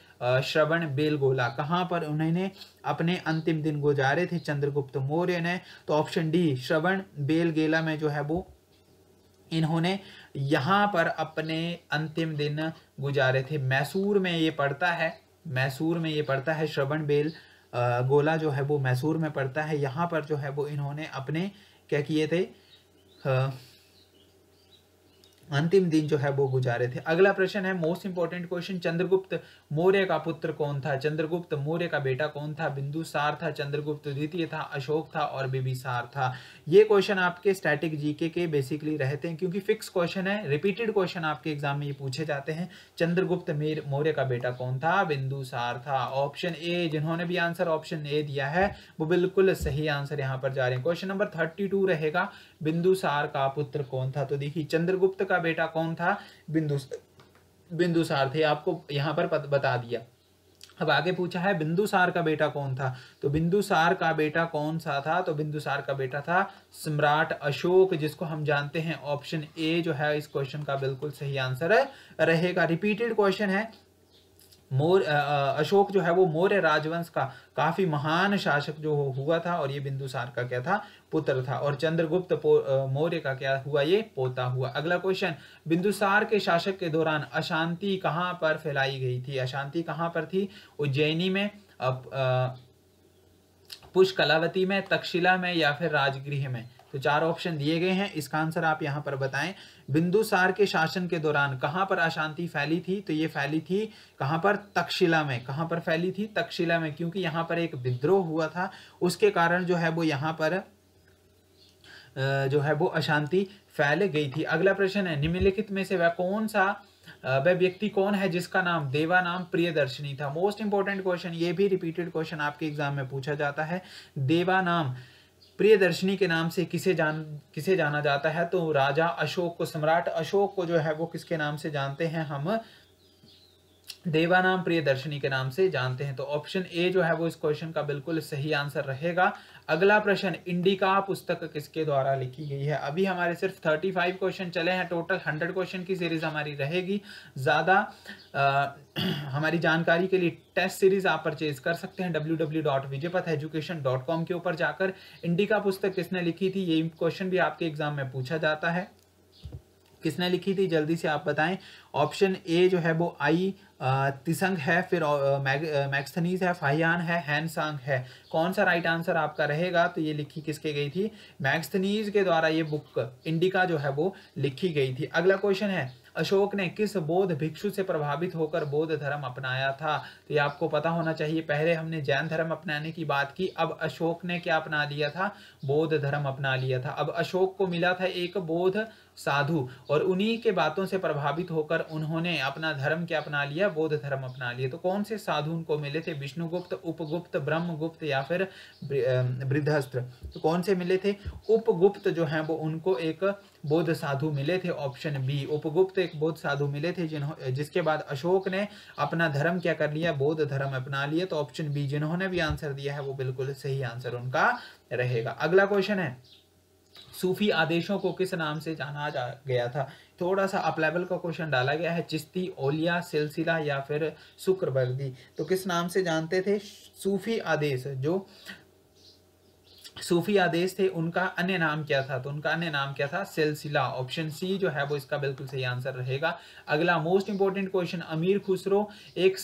श्रवण बेलगोला? कहाँ पर उन्होंने अपने अंतिम दिन गुजारे थे चंद्रगुप्त मौर्य ने? तो ऑप्शन डी श्रवण बेलगोला में जो है वो इन्होंने यहाँ पर अपने अंतिम दिन गुजारे थे। मैसूर में ये पड़ता है, मैसूर में ये पड़ता है। श्रवण बेलगोला जो है वो मैसूर में पड़ता है। यहाँ पर जो है वो इन्होंने अपने क्या किए थे? अंतिम दिन जो है वो गुजारे थे। अगला प्रश्न है most important question, Chandragupta Maurya का पुत्र कौन था? चंद्रगुप्त मौर्य का बेटा कौन था? बिंदुसार था, चंद्रगुप्त द्वितीय था, अशोक था और बिंबिसार था। ये क्वेश्चन आपके स्टैटिक जीके के बेसिकली रहते हैं, क्योंकि फिक्स क्वेश्चन है, रिपीटेड क्वेश्चन आपके एग्जाम में ये पूछे जाते हैं। चंद्रगुप्त मौर्य का बेटा कौन था? बिंदुसार था। ऑप्शन ए जिन्होंने भी आंसर ऑप्शन ए दिया है वो बिल्कुल सही आंसर यहाँ पर जा रहे हैं। क्वेश्चन नंबर 32 रहेगा, बिंदुसार का पुत्र कौन था? तो देखिए चंद्रगुप्त का बेटा कौन था? बिंदुसार थे, आपको यहां पर बता दिया। अब आगे पूछा है बिंदुसार का बेटा कौन था? तो बिंदुसार का बेटा कौन सा था? तो बिंदुसार का बेटा था सम्राट अशोक, जिसको हम जानते हैं। ऑप्शन ए जो है इस क्वेश्चन का बिल्कुल सही आंसर रहेगा। रिपीटेड क्वेश्चन है। अशोक जो है वो मौर्य राजवंश का काफी महान शासक जो हुआ था, और ये बिंदुसार का क्या था? पुत्र था। और चंद्रगुप्त मौर्य का क्या हुआ? ये पोता हुआ। अगला क्वेश्चन, बिंदुसार के शासक के दौरान अशांति कहाँ पर फैलाई गई थी? अशांति कहाँ पर थी? उज्जैनी में, पुष्कलावती में, तक्षशिला में या फिर राजगृह में? तो चार ऑप्शन दिए गए हैं, इसका आंसर आप यहाँ पर बताएं। बिंदुसार के शासन के दौरान कहाँ पर अशांति फैली थी? तो ये फैली थी कहाँ पर? तक्षशिला में। कहाँ पर फैली थी? तक्षशिला में, क्योंकि यहाँ पर एक विद्रोह हुआ था, उसके कारण जो है वो यहाँ पर जो है वो अशांति फैल गई थी। अगला प्रश्न है, निम्नलिखित में से वह व्यक्ति कौन है जिसका नाम देवानाम प्रियदर्शनी था? मोस्ट इंपोर्टेंट क्वेश्चन, ये भी रिपीटेड क्वेश्चन आपके एग्जाम में पूछा जाता है। देवानाम प्रियदर्शनी के नाम से किसे जाना जाता है? तो राजा अशोक को, सम्राट अशोक को जो है वो किसके नाम से जानते हैं हम? देवानाम प्रियदर्शनी के नाम से जानते हैं। तो ऑप्शन ए जो है वो इस क्वेश्चन का बिल्कुल सही आंसर रहेगा। अगला प्रश्न, इंडिका पुस्तक किसके द्वारा लिखी गई है? अभी हमारे सिर्फ 35 क्वेश्चन चले हैं, टोटल 100 क्वेश्चन की सीरीज हमारी रहेगी। ज़्यादा हमारी जानकारी के लिए टेस्ट सीरीज आप परचेज कर सकते हैं www.vijaypatheducation.com के ऊपर जाकर। इंडिका पुस्तक किसने लिखी थी, ये क्वेश्चन भी आपके एग्जाम में पूछा जाता है। किसने लिखी थी जल्दी से आप बताएं। ऑप्शन ए जो है वो आई तिसंग है, फिर मैगस्थनीज है, फाहियान है, हैनसांग है। कौन सा राइट आंसर आपका रहेगा? तो ये लिखी किसके गई थी? मैगस्थनीज के द्वारा ये बुक इंडिका जो है वो लिखी गई थी। अगला क्वेश्चन है, अशोक ने किस बौद्ध भिक्षु से प्रभावित होकर बौद्ध धर्म अपनाया था? तो ये आपको पता होना चाहिए। पहले हमने जैन धर्म अपनाने की बात की, अब अशोक ने क्या अपना लिया था? बौद्ध धर्म अपना लिया था। अब अशोक को मिला था एक बौद्ध साधु, और उन्हीं के बातों से प्रभावित होकर उन्होंने अपना धर्म क्या अपना लिया, बौद्ध धर्म अपना लिया। तो कौन से साधु उनको मिले थे, विष्णुगुप्त, उपगुप्त, ब्रह्मगुप्त या फिर वृद्धस्त्र। तो कौन से मिले थे, उपगुप्त जो है वो उनको एक बौद्ध साधु मिले थे, ऑप्शन बी उपगुप्त एक बौद्ध साधु मिले थे, जिसके बाद अशोक ने अपना धर्म क्या कर लिया, बौद्ध धर्म अपना लिया। तो ऑप्शन बी जिन्होंने भी आंसर दिया है वो बिल्कुल सही आंसर उनका रहेगा। अगला क्वेश्चन है, सूफी आदेशों को किस नाम से जाना जा गया था। थोड़ा सा अप लेवल का क्वेश्चन डाला गया है, चिश्ती, ओलिया, सिलसिला या फिर शुक्रवर्दी। तो किस नाम से जानते थे सूफी आदेश, जो सूफी आदेश थे उनका अन्य नाम क्या था, तो उनका अन्य नाम क्या था, सिलसिला। ऑप्शन सी जो है वो इसका बिल्कुल सही आंसर रहेगा। अगला मोस्ट इंपॉर्टेंट क्वेश्चन, अमीर खुसरो एक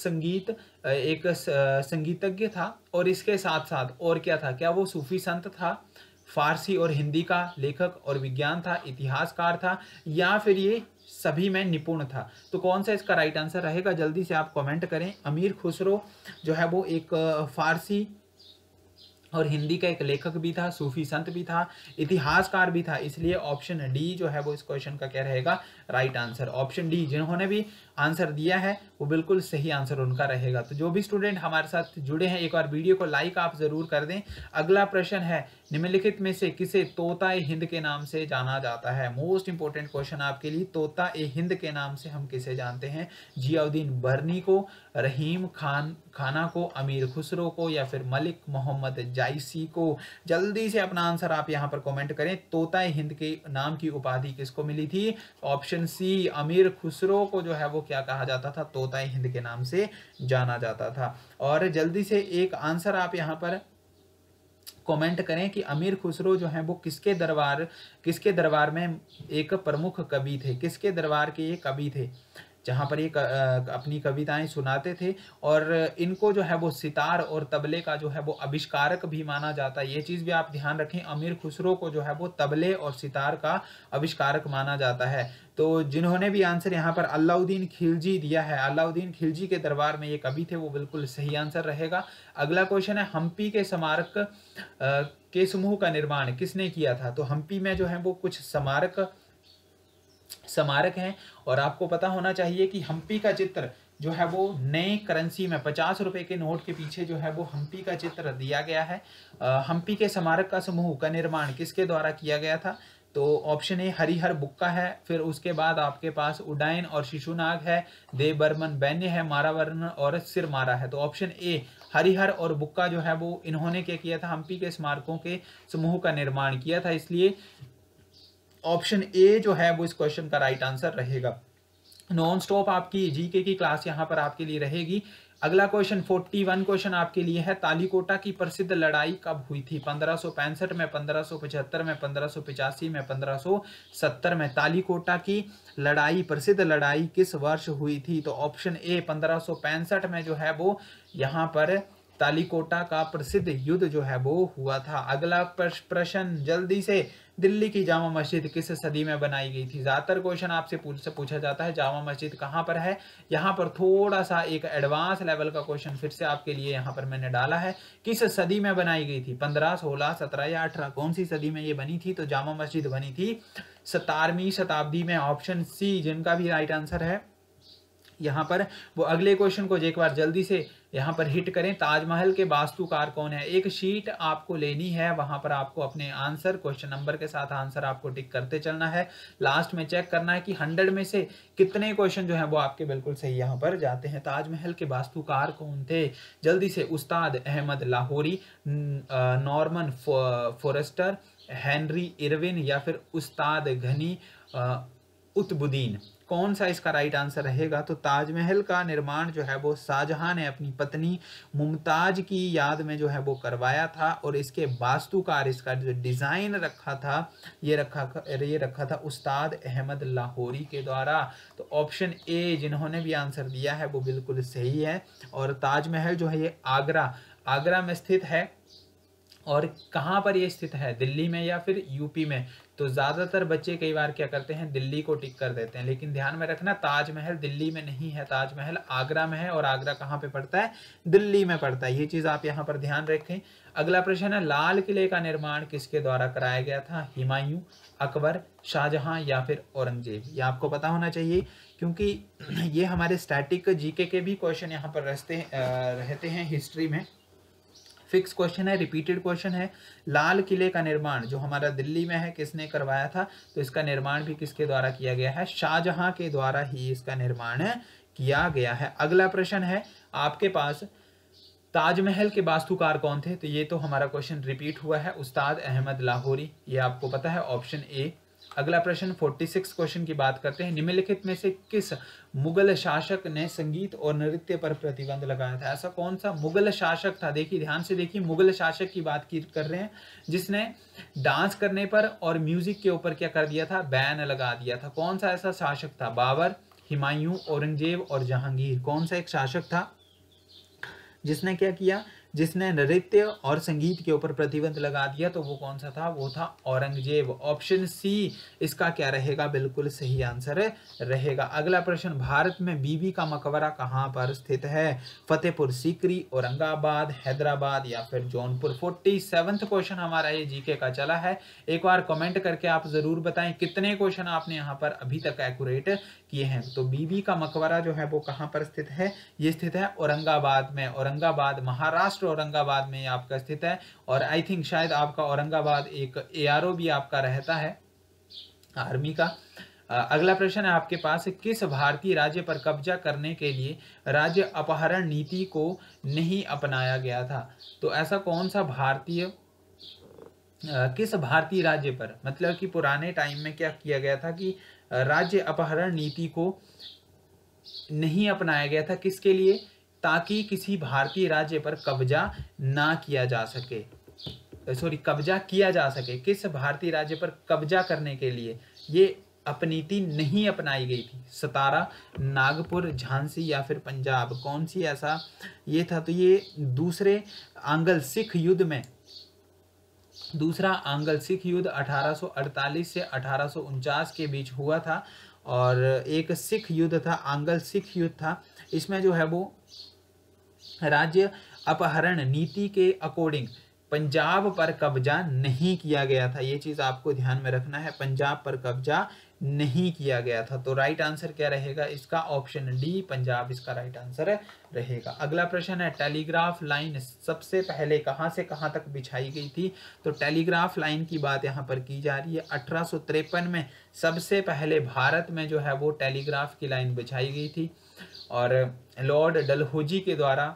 संगीतज्ञ था और इसके साथ साथ और क्या था, क्या वो सूफी संत था, फारसी और हिंदी का लेखक और विज्ञान था, इतिहासकार था या फिर ये सभी में निपुण था। तो कौन सा इसका राइट आंसर रहेगा, जल्दी से आप कमेंट करें। अमीर खुसरो जो है वो एक फारसी और हिंदी का एक लेखक भी था, सूफी संत भी था, इतिहासकार भी था, इसलिए ऑप्शन डी जो है वो इस क्वेश्चन का क्या रहेगा, राइट आंसर। ऑप्शन डी जिन्होंने भी आंसर दिया है वो बिल्कुल सही आंसर उनका रहेगा। तो जो भी स्टूडेंट हमारे साथ जुड़े हैं, एक बार वीडियो को लाइक आप जरूर कर दें। अगला प्रश्न है, निम्नलिखित में से किसे तोता ए हिंद के नाम से जाना जाता है। मोस्ट इंपोर्टेंट क्वेश्चन आपके लिए, तोता ए हिंद के नाम से हम किसे जानते हैं, जियाउद्दीन बर्नी को, रहीम खान खाना को, अमीर खुसरो को या फिर मलिक मोहम्मद जायसी को। जल्दी से अपना आंसर आप यहां पर कमेंट करें। तोता ए हिंद के नाम की उपाधि किसको मिली थी, ऑप्शन सी अमीर खुसरो को जो है वो क्या कहा जाता था, तोता ए हिंद के नाम से जाना जाता था। और जल्दी से एक आंसर आप यहां पर कमेंट करें कि अमीर खुसरो जो है वो किसके दरबार में एक प्रमुख कवि थे, किसके दरबार के ये कवि थे जहाँ पर ये अपनी कविताएं सुनाते थे, और इनको जो है वो सितार और तबले का जो है वो आविष्कारक भी माना जाता है। ये चीज़ भी आप ध्यान रखें, अमीर खुसरो को जो है वो तबले और सितार का आविष्कारक माना जाता है। तो जिन्होंने भी आंसर यहाँ पर अलाउद्दीन खिलजी दिया है, अलाउद्दीन खिलजी के दरबार में ये कवि थे, वो बिल्कुल सही आंसर रहेगा। अगला क्वेश्चन है, हम्पी के स्मारक के समूह का निर्माण किसने किया था। तो हम्पी में जो है वो कुछ स्मारक हैं, और आपको पता होना चाहिए कि हम्पी का चित्र जो है वो नए करेंसी में 50 रुपए के नोट के पीछे जो है वो हम्पी का चित्र दिया गया है। हम्पी के स्मारक का समूह का निर्माण किसके द्वारा किया गया था। तो ऑप्शन ए हरिहर बुक्का है, फिर उसके बाद आपके पास उड्डयन और शिशुनाग है, देवबर्मन बैन्य है, मारावर्मन और सिरमारा है। तो ऑप्शन ए हरिहर और बुक्का जो है वो इन्होंने क्या किया था, हम्पी के स्मारकों के समूह का निर्माण किया था, इसलिए ऑप्शन ए जो है वो इस क्वेश्चन का राइट आंसर रहेगा। नॉन स्टॉप आपकी जीके की क्लास यहाँ पर आपके लिए रहेगी। अगला क्वेश्चन 41 क्वेश्चन आपके लिए है, तालिकोटा की प्रसिद्ध लड़ाई कब हुई थी। 1565 में, 1575 में, 1585 में, 1570 में। तालिकोटा की लड़ाई, प्रसिद्ध लड़ाई किस वर्ष हुई थी। तो ऑप्शन ए 1565 में जो है वो यहाँ पर तालिकोटा का प्रसिद्ध युद्ध जो है वो हुआ था। अगला प्रश्न जल्दी से, दिल्ली की जामा मस्जिद किस सदी में बनाई गई थी। ज़्यादातर क्वेश्चन आपसे पूछा जाता है जामा मस्जिद कहाँ पर है। यहाँ पर थोड़ा सा एक एडवांस लेवल का क्वेश्चन फिर से आपके लिए यहाँ पर मैंने डाला है, किस सदी में बनाई गई थी, 15, 16, 17 या 18, कौन सी सदी में ये बनी थी। तो जामा मस्जिद बनी थी 17वीं शताब्दी में, ऑप्शन सी जिनका भी राइट आंसर है यहाँ पर वो। अगले क्वेश्चन को एक बार जल्दी से यहाँ पर हिट करें, ताजमहल के वास्तुकार कौन है। एक शीट आपको लेनी है, वहाँ पर आपको अपने आंसर क्वेश्चन नंबर के साथ आंसर आपको टिक करते चलना है। लास्ट में चेक करना है कि 100 में से कितने क्वेश्चन जो है वो आपके बिल्कुल सही यहाँ पर जाते हैं। ताजमहल के वास्तुकार कौन थे, जल्दी से। Ustad Ahmad Lahori, नॉर्मन फॉरेस्टर, Henry Irwin या फिर उस्ताद घनी कुतुबुद्दीन। कौन सा इसका राइट आंसर रहेगा। तो ताजमहल का निर्माण जो है वो शाहजहां ने अपनी पत्नी मुमताज की याद में जो है वो करवाया था, और इसके वास्तुकार, इसका जो डिज़ाइन रखा था ये रखा था उस्ताद अहमद लाहौरी के द्वारा। तो ऑप्शन ए जिन्होंने भी आंसर दिया है वो बिल्कुल सही है। और ताजमहल जो है ये आगरा में स्थित है, और कहाँ पर ये स्थित है, दिल्ली में या फिर यूपी में। तो ज़्यादातर बच्चे कई बार क्या करते हैं, दिल्ली को टिक कर देते हैं। लेकिन ध्यान में रखना, ताजमहल दिल्ली में नहीं है, ताजमहल आगरा में है। और आगरा कहाँ पे पड़ता है? दिल्ली में पड़ता है। ये चीज़ आप यहाँ पर ध्यान रखें। अगला प्रश्न है, लाल किले का निर्माण किसके द्वारा कराया गया था? हुमायूं, अकबर, शाहजहां या फिर औरंगजेब? ये आपको पता होना चाहिए, क्योंकि ये हमारे स्टैटिक जीके के भी क्वेश्चन यहाँ पर रहते हैं हिस्ट्री में। फिक्स क्वेश्चन है, रिपीटेड क्वेश्चन है। लाल किले का निर्माण जो हमारा दिल्ली में है, किसने करवाया था? तो इसका निर्माण भी किसके द्वारा किया गया है? शाहजहां के द्वारा ही इसका निर्माण किया गया है। अगला प्रश्न है आपके पास, ताजमहल के वास्तुकार कौन थे? तो ये तो हमारा क्वेश्चन रिपीट हुआ है, उस्ताद अहमद लाहौरी, ये आपको पता है, ऑप्शन ए। अगला प्रश्न 46 क्वेश्चन की बात करते हैं, निम्नलिखित में से किस मुगल शासक ने संगीत और नृत्य पर प्रतिबंध लगाया था? ऐसा कौन सा मुगल शासक था? देखिए, ध्यान से देखिए, मुगल शासक की बात कर रहे हैं जिसने डांस करने पर और म्यूजिक के ऊपर क्या कर दिया था? बैन लगा दिया था। कौन सा ऐसा शासक था? बाबर, हुमायूं, औरंगजेब और जहांगीर। कौन सा एक शासक था जिसने क्या किया, जिसने नृत्य और संगीत के ऊपर प्रतिबंध लगा दिया? तो वो कौन सा था? वो था औरंगजेब। ऑप्शन सी इसका क्या रहेगा? बिल्कुल सही आंसर रहेगा। अगला प्रश्न, भारत में बीबी का मकबरा कहाँ पर स्थित है? फतेहपुर सीकरी, औरंगाबाद, हैदराबाद या फिर जौनपुर? 47वां क्वेश्चन हमारा ये जीके का चला है। एक बार कमेंट करके आप जरूर बताएं कितने क्वेश्चन आपने यहाँ पर अभी तक एक्यूरेट किए हैं। तो बीबी का मकबरा जो है वो कहाँ पर स्थित है? ये स्थित है औरंगाबाद में। औरंगाबाद, महाराष्ट्र, औरंगाबाद में आपका स्थित है। और आई थिंक शायद आपका औरंगाबाद एक एआरओ भी आपका रहता है, आर्मी का। अगला प्रश्न है आपके पास, किस भारतीय राज्य पर कब्जा करने के लिए राज्य अपहरण नीति को नहीं अपनाया गया था? तो ऐसा कौन सा भारतीय, किस भारतीय राज्य पर, मतलब कि पुराने टाइम में क्या किया गया था कि राज्य अपहरण नीति को नहीं अपनाया गया था, किसके लिए? ताकि किसी भारतीय राज्य पर कब्जा ना किया जा सके, सॉरी, कब्जा किया जा सके। किस भारतीय राज्य पर कब्जा करने के लिए ये अपनीति नहीं अपनाई गई थी? 17, नागपुर, झांसी या फिर पंजाब? कौन सी ऐसा ये था? तो ये दूसरे आंग्ल सिख युद्ध में, दूसरा आंग्ल सिख युद्ध 1848 से 1849 के बीच हुआ था। और एक सिख युद्ध था, आंग्ल सिख युद्ध था। इसमें जो है वो राज्य अपहरण नीति के अकॉर्डिंग पंजाब पर कब्जा नहीं किया गया था। ये चीज़ आपको ध्यान में रखना है, पंजाब पर कब्जा नहीं किया गया था। तो राइट आंसर क्या रहेगा इसका? ऑप्शन डी, पंजाब इसका राइट आंसर रहेगा। अगला प्रश्न है, टेलीग्राफ लाइन सबसे पहले कहां से कहां तक बिछाई गई थी? तो टेलीग्राफ लाइन की बात यहां पर की जा रही है। 1853 में सबसे पहले भारत में जो है वो टेलीग्राफ की लाइन बिछाई गई थी। और लॉर्ड डलहौजी के द्वारा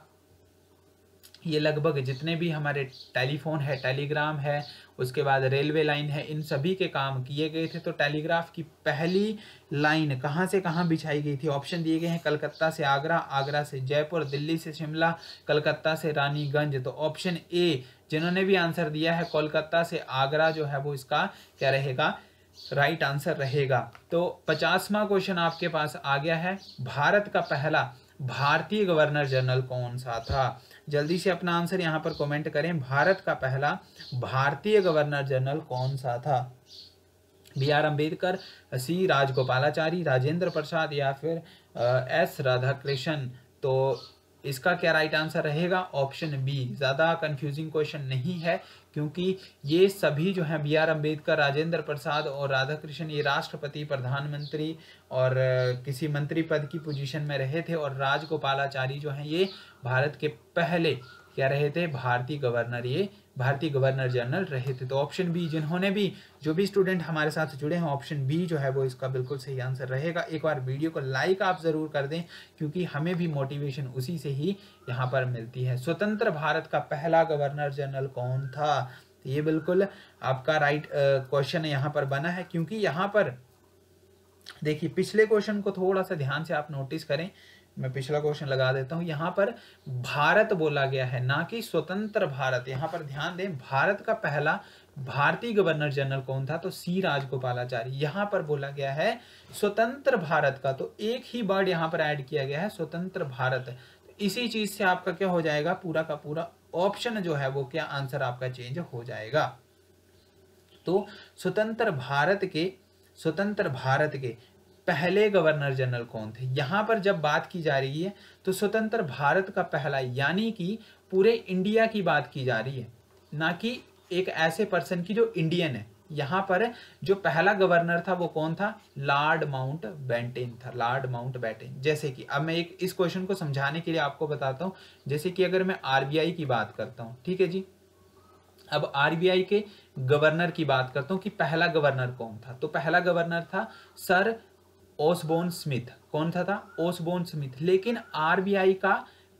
ये लगभग जितने भी हमारे टेलीफोन है, टेलीग्राम है, उसके बाद रेलवे लाइन है, इन सभी के काम किए गए थे। तो टेलीग्राफ की पहली लाइन कहां से कहां बिछाई गई थी? ऑप्शन दिए गए हैं, कलकत्ता से आगरा, आगरा से जयपुर, दिल्ली से शिमला, कलकत्ता से रानीगंज। तो ऑप्शन ए जिन्होंने भी आंसर दिया है, कोलकाता से आगरा जो है वो इसका क्या रहेगा? राइट आंसर रहेगा। तो 50वां क्वेश्चन आपके पास आ गया है, भारत का पहला भारतीय गवर्नर जनरल कौन सा था? जल्दी से अपना आंसर यहाँ पर कमेंट करें, भारत का पहला भारतीय गवर्नर जनरल कौन सा था? BR अम्बेडकर, सी राजगोपालाचारी, राजेंद्र प्रसाद या फिर S राधाकृष्णन? तो इसका क्या राइट आंसर रहेगा? Option B. ज़्यादा कंफ्यूजिंग क्वेश्चन नहीं है, क्योंकि ये सभी जो हैं BR अम्बेडकर, राजेंद्र प्रसाद और राधाकृष्णन, ये राष्ट्रपति, प्रधानमंत्री और किसी मंत्री पद की पोजीशन में रहे थे। और राजगोपालाचारी जो हैं ये भारत के पहले क्या रहे थे? भारतीय गवर्नर, ये भारतीय गवर्नर जनरल रहे थे। तो ऑप्शन बी, जिन्होंने भी, जो भी स्टूडेंट हमारे साथ जुड़े हैं, ऑप्शन बी जो है वो इसका बिल्कुल सही आंसर रहेगा। एक बार वीडियो को लाइक आप ज़रूर कर दें, क्योंकि हमें भी मोटिवेशन उसी से ही यहाँ पर मिलती है। स्वतंत्र भारत का पहला गवर्नर जनरल कौन था? तो ये बिल्कुल आपका राइट क्वेश्चन यहाँ पर बना है, क्योंकि यहाँ पर देखिए पिछले क्वेश्चन को थोड़ा सा ध्यान से आप नोटिस करें। मैं पिछला क्वेश्चन लगा देता हूं, यहाँ पर भारत बोला गया है, ना कि स्वतंत्र भारत। यहाँ पर ध्यान दें, भारत का पहला भारतीय गवर्नर जनरल कौन था? तो सी राजगोपालाचारी। यहाँ पर बोला गया है स्वतंत्र भारत का, तो एक ही वर्ड यहाँ पर ऐड किया गया है, स्वतंत्र भारत। इसी चीज से आपका क्या हो जाएगा? पूरा का पूरा ऑप्शन जो है वो क्या आंसर आपका चेंज हो जाएगा। तो स्वतंत्र भारत के पहले गवर्नर जनरल कौन थे? यहाँ पर जब बात की जा रही है तो स्वतंत्र भारत का पहला यानी कि पूरे इंडिया की बात की जा रही है, ना कि एक ऐसे पर्सन की जो इंडियन है। यहाँ पर जो पहला गवर्नर था वो कौन था? लॉर्ड माउंटबेटन था, लॉर्ड माउंटबेटन। जैसे कि अब मैं एक इस क्वेश्चन को समझाने के लिए आपको बताता हूँ, जैसे कि अगर मैं आरबीआई की बात करता हूँ, ठीक है जी, अब आरबीआई के गवर्नर की बात करता हूँ कि पहला गवर्नर कौन था, तो पहला गवर्नर था सर ओसबोर्न स्मिथ। कौन था? Osborne Smith. लेकिन आरबीआई का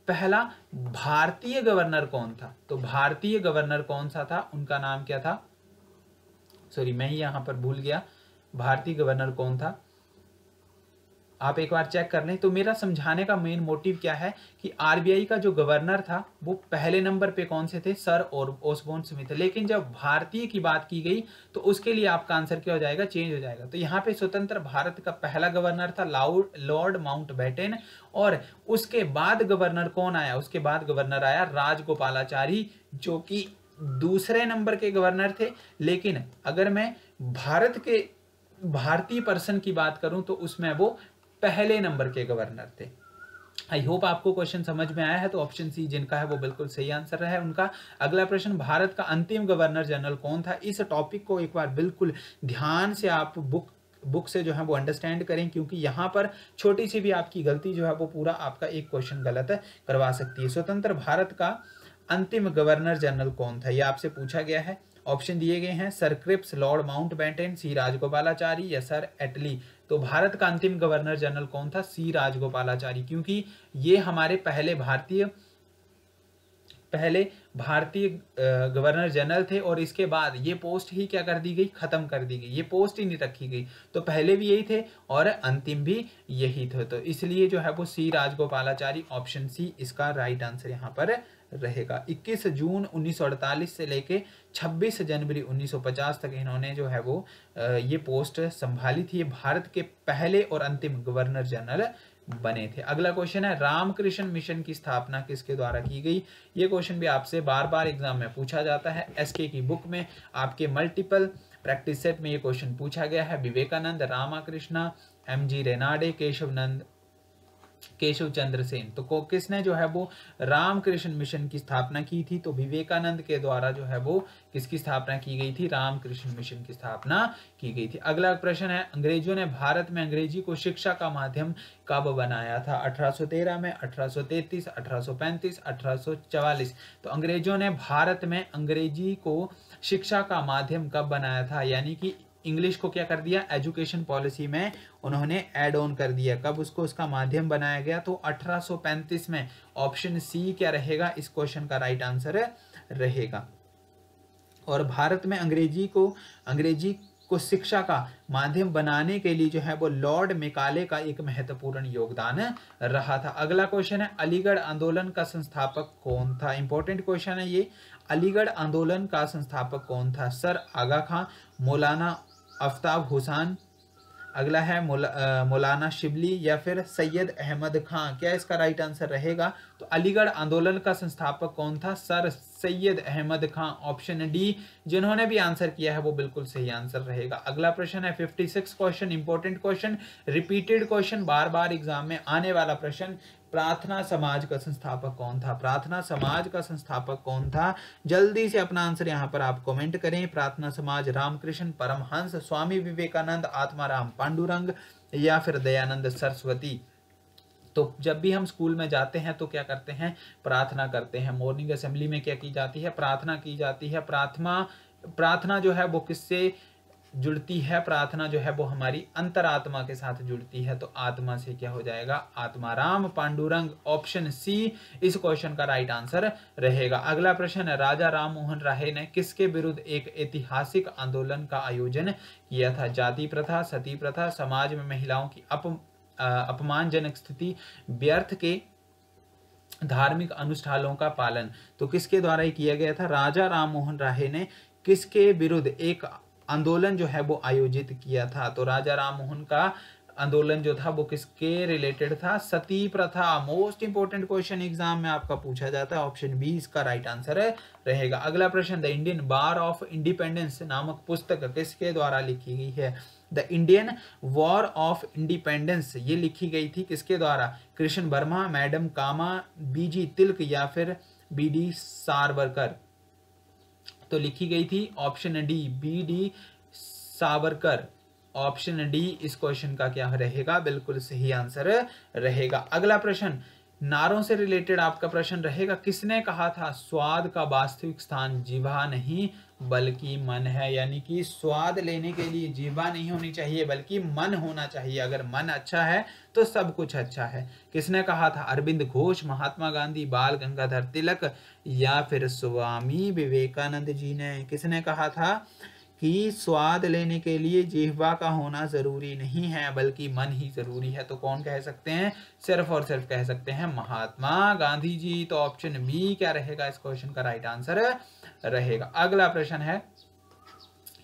पहला भारतीय गवर्नर कौन था? तो भारतीय गवर्नर कौन सा था, उनका नाम क्या था? सॉरी मैं ही यहाँ पर भूल गया, भारतीय गवर्नर कौन था, आप एक बार चेक कर लें। तो मेरा समझाने का मेन मोटिव क्या है कि आरबीआई का जो गवर्नर था वो पहले नंबर पे कौन से थे? सर और ओसबोर्न स्मिथ। लेकिन जब भारतीय की बात की गई तो उसके लिए आपका आंसर क्या हो जाएगा? चेंज हो जाएगा। तो यहाँ पे स्वतंत्र भारत का पहला गवर्नर था लॉर्ड माउंटबेटन, और उसके बाद गवर्नर कौन आया? उसके बाद गवर्नर आया राजगोपालाचारी, जो कि दूसरे नंबर के गवर्नर थे। लेकिन अगर मैं भारत के भारतीय पर्सन की बात करूं तो उसमें वो पहले नंबर के गवर्नर थे। आई होप आपको क्वेश्चन समझ में आया है। तो ऑप्शन सी जिनका है वो बिल्कुल सही आंसर है उनका। अगला प्रश्न, भारत का अंतिम गवर्नर जनरल कौन था? इस टॉपिक को एक बार बिल्कुल ध्यान से आप बुक से जो है वो अंडरस्टैंड करें, क्योंकि यहाँ पर छोटी सी भी आपकी गलती जो है वो पूरा आपका एक क्वेश्चन गलत करवा सकती है। स्वतंत्र भारत का अंतिम गवर्नर जनरल कौन था, ये आपसे पूछा गया है। ऑप्शन दिए गए हैं sir Cripps, Lord Mountbatten, C राजगोपालाचारी या सर एटली। तो भारत का अंतिम गवर्नर जनरल कौन था? सी राजगोपालाचारी, क्योंकि ये हमारे पहले भारतीय गवर्नर जनरल थे, और इसके बाद ये पोस्ट ही क्या कर दी गई? खत्म कर दी गई, ये पोस्ट ही नहीं रखी गई। तो पहले भी यही थे और अंतिम भी यही थे, तो इसलिए जो है वो सी राजगोपालाचारी, ऑप्शन सी इसका राइट आंसर यहाँ पर रहेगा। 21 जून 1948 से लेके 26 जनवरी 1950 तक इन्होंने जो है वो ये पोस्ट संभाली थी। भारत के पहले और अंतिम गवर्नर जनरल बने थे। अगला क्वेश्चन है, रामकृष्ण मिशन की स्थापना किसके द्वारा की गई? ये क्वेश्चन भी आपसे बार बार एग्जाम में पूछा जाता है। एसके की बुक में आपके मल्टीपल प्रैक्टिस सेट में ये क्वेश्चन पूछा गया है। विवेकानंद, रामाकृष्ण, एमजी रेनाडे, केशव चंद्र सेन। तो किसने जो है वो रामकृष्ण मिशन की स्थापना की थी? तो विवेकानंद के द्वारा जो है वो किसकी स्थापना की गई थी? रामकृष्ण मिशन की स्थापना की गई थी। अगला प्रश्न है, अंग्रेजों ने भारत में अंग्रेजी को शिक्षा का माध्यम कब बनाया था? 1813 में, 1833, 1835, 1844। तो अंग्रेजों ने भारत में अंग्रेजी को शिक्षा का माध्यम कब बनाया था, यानी कि इंग्लिश को क्या कर दिया? एजुकेशन पॉलिसी में उन्होंने ऐड ऑन कर दिया। कब उसको उसका माध्यम बनाया गया? तो 1835 में। ऑप्शन सी क्या रहेगा? इस क्वेश्चन का राइट आंसर रहेगा। और भारत में अंग्रेजी को शिक्षा का माध्यम बनाने के लिए जो है वो लॉर्ड मैकाले का एक महत्वपूर्ण योगदान रहा था। अगला क्वेश्चन है, अलीगढ़ आंदोलन का संस्थापक कौन था? इंपॉर्टेंट क्वेश्चन है ये। अलीगढ़ आंदोलन का संस्थापक कौन था? सर आगा खां, मौलाना आफ्ताब हुसैन, अगला है मौलाना शिबली, या फिर सैयद अहमद खां। क्या इसका राइट आंसर रहेगा? तो अलीगढ़ आंदोलन का संस्थापक कौन था? Sir Syed Ahmad Khan, option D. जिन्होंने भी आंसर किया है वो बिल्कुल सही आंसर रहेगा। अगला प्रश्न है 56 question, important question, repeated question, बार बार एग्जाम में आने वाला प्रश्न। प्रार्थना समाज का संस्थापक कौन था? प्रार्थना समाज का संस्थापक कौन था? जल्दी से अपना आंसर यहाँ पर आप कमेंट करें। प्रार्थना समाज, रामकृष्ण परमहंस, स्वामी विवेकानंद, आत्माराम पांडुरंग या फिर दयानंद सरस्वती। तो जब भी हम स्कूल में जाते हैं तो क्या करते हैं? प्रार्थना करते हैं। मॉर्निंग असेंबली में क्या की जाती है? प्रार्थना की जाती है। प्रार्थना जो है वो किससे जुड़ती है? प्रार्थना जो है वो हमारी अंतरात्मा के साथ जुड़ती है। तो आत्मा से क्या हो जाएगा? आत्माराम पांडुरंग, ऑप्शन सी इस क्वेश्चन का राइट आंसर रहेगा। अगला प्रश्न है, राजा राम मोहन राय ने किसके विरुद्ध एक ऐतिहासिक आंदोलन का आयोजन किया था? जाति प्रथा, सती प्रथा, समाज में महिलाओं की अपमानजनक स्थिति, व्यर्थ के धार्मिक अनुष्ठानों का पालन। तो किसके द्वारा ही किया गया था? राजा राम मोहन राय ने किसके विरुद्ध एक आंदोलन जो है वो आयोजित किया था? तो राजा राम मोहन का आंदोलन जो था वो किसके रिलेटेड था? सती प्रथा। मोस्ट इंपोर्टेंट क्वेश्चन एग्जाम में आपका पूछा जाता है, ऑप्शन बी इसका राइट आंसर है रहेगा। अगला प्रश्न, the Indian war of independence नामक पुस्तक किसके द्वारा लिखी गई है? The Indian war of independence ये लिखी गई थी किसके द्वारा? कृष्ण वर्मा, मैडम कामा, बीजी तिलक या फिर बीडी सावरकर। तो लिखी गई थी option D BD Savarkar. Option D इस क्वेश्चन का क्या रहेगा? बिल्कुल सही आंसर रहेगा। अगला प्रश्न नारों से रिलेटेड आपका प्रश्न रहेगा, किसने कहा था स्वाद का वास्तविक स्थान जीवा नहीं बल्कि मन है? यानी कि स्वाद लेने के लिए जीवा नहीं होनी चाहिए बल्कि मन होना चाहिए। अगर मन अच्छा है तो सब कुछ अच्छा है। किसने कहा था? अरविंद घोष, महात्मा गांधी, बाल गंगाधर तिलक या फिर स्वामी विवेकानंद जी ने। किसने कहा था कि स्वाद लेने के लिए जिह्वा का होना जरूरी नहीं है बल्कि मन ही जरूरी है? तो कौन कह सकते हैं? सिर्फ और सिर्फ कह सकते हैं महात्मा गांधी जी। तो ऑप्शन बी क्या रहेगा? इस क्वेश्चन का राइट आंसर रहेगा। अगला प्रश्न है,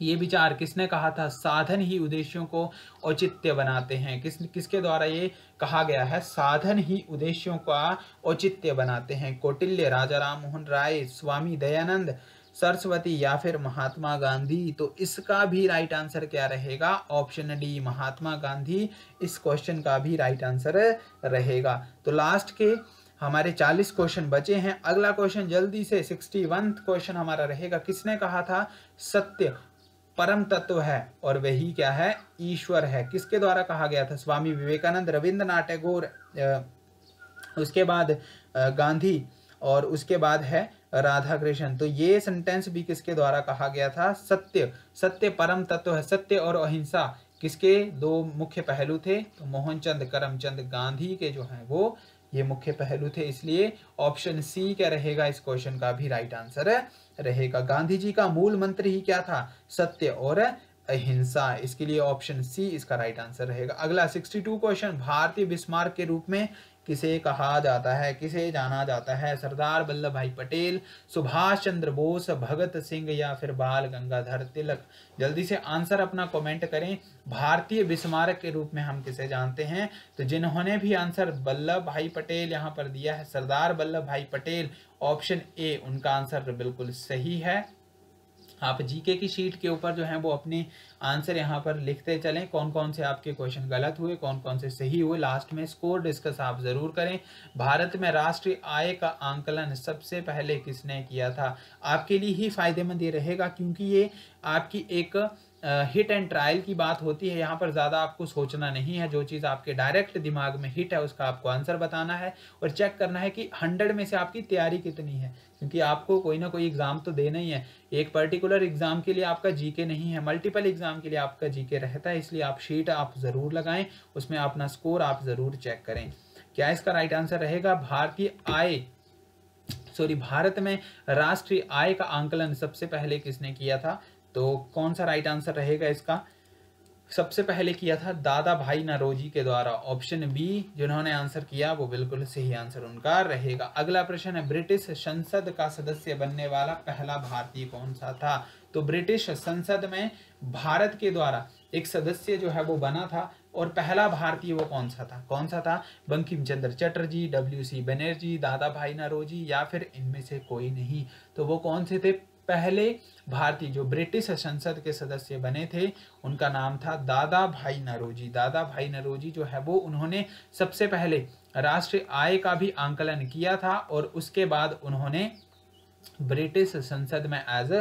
ये विचार किसने कहा था? साधन ही उद्देश्यों को औचित्य बनाते हैं। किसके द्वारा ये कहा गया है? साधन ही उद्देश्यों का औचित्य बनाते हैं। कौटिल्य, राजा राम मोहन राय, स्वामी दयानंद सरस्वती या फिर महात्मा गांधी। तो इसका भी राइट आंसर क्या रहेगा? Option D Mahatma Gandhi. इस क्वेश्चन का भी राइट आंसर रहेगा। तो लास्ट के हमारे 40 क्वेश्चन बचे हैं। अगला क्वेश्चन जल्दी से 61 क्वेश्चन हमारा रहेगा, किसने कहा था सत्य परम तत्व है और वही क्या है? ईश्वर है। किसके द्वारा कहा गया था? स्वामी विवेकानंद, रविंद्रनाथ टैगोर, उसके बाद गांधी और उसके बाद है राधा कृष्ण। तो ये सेंटेंस भी किसके द्वारा कहा गया था? सत्य, सत्य परम तत्व है। सत्य और अहिंसा किसके दो मुख्य पहलू थे? तो मोहनचंद करमचंद गांधी के जो हैं वो ये मुख्य पहलू थे, इसलिए ऑप्शन सी क्या रहेगा? इस क्वेश्चन का भी राइट आंसर रहेगा। गांधी जी का मूल मंत्र ही क्या था? सत्य और अहिंसा। इसके लिए ऑप्शन सी इसका राइट आंसर रहेगा। अगला 62 क्वेश्चन, भारतीय बिस्मार्क के रूप में किसे कहा जाता है? किसे जाना जाता है? सरदार वल्लभ भाई पटेल, सुभाष चंद्र बोस, भगत सिंह या फिर बाल गंगाधर तिलक। जल्दी से आंसर अपना कमेंट करें। भारतीय विस्मारक के रूप में हम किसे जानते हैं? तो जिन्होंने भी आंसर वल्लभ भाई पटेल यहाँ पर दिया है, सरदार वल्लभ भाई पटेल, ऑप्शन ए उनका आंसर बिल्कुल सही है। आप जीके की शीट के ऊपर जो है वो अपने आंसर यहाँ पर लिखते चलें, कौन कौन से आपके क्वेश्चन गलत हुए, कौन कौन से सही हुए। लास्ट में स्कोर डिस्कस आप ज़रूर करें। भारत में राष्ट्रीय आय का आंकलन सबसे पहले किसने किया था? आपके लिए ही फायदेमंद ये रहेगा क्योंकि ये आपकी एक हिट एंड ट्रायल की बात होती है। यहाँ पर ज़्यादा आपको सोचना नहीं है, जो चीज़ आपके डायरेक्ट दिमाग में हिट है उसका आपको आंसर बताना है और चेक करना है कि 100 में से आपकी तैयारी कितनी है, क्योंकि आपको कोई ना कोई एग्ज़ाम तो देना ही है। एक पर्टिकुलर एग्ज़ाम के लिए आपका जीके नहीं है, मल्टीपल एग्ज़ाम के लिए आपका जीके रहता है, इसलिए आप शीट आप ज़रूर लगाएं, उसमें अपना स्कोर आप ज़रूर चेक करें। क्या इसका राइट आंसर रहेगा? भारत में राष्ट्रीय आय का आंकलन सबसे पहले किसने किया था? तो कौन सा राइट आंसर रहेगा इसका? सबसे पहले किया था दादाभाई नौरोजी के द्वारा। ऑप्शन बी जिन्होंने आंसर किया वो बिल्कुल सही आंसर उनका रहेगा। अगला प्रश्न है, ब्रिटिश संसद का सदस्य बनने वाला पहला भारतीय कौन सा था? तो ब्रिटिश संसद में भारत के द्वारा एक सदस्य जो है वो बना था और पहला भारतीय वो कौन सा था? बंकिम चंद्र चटर्जी, WC बनर्जी, दादाभाई नौरोजी या फिर इनमें से कोई नहीं। तो वो कौन से थे पहले भारतीय जो ब्रिटिश संसद के सदस्य बने थे? उनका नाम था दादाभाई नौरोजी। दादाभाई नौरोजी जो है वो उन्होंने सबसे पहले राष्ट्रीय आय का भी आंकलन किया था और उसके बाद उन्होंने ब्रिटिश संसद में एज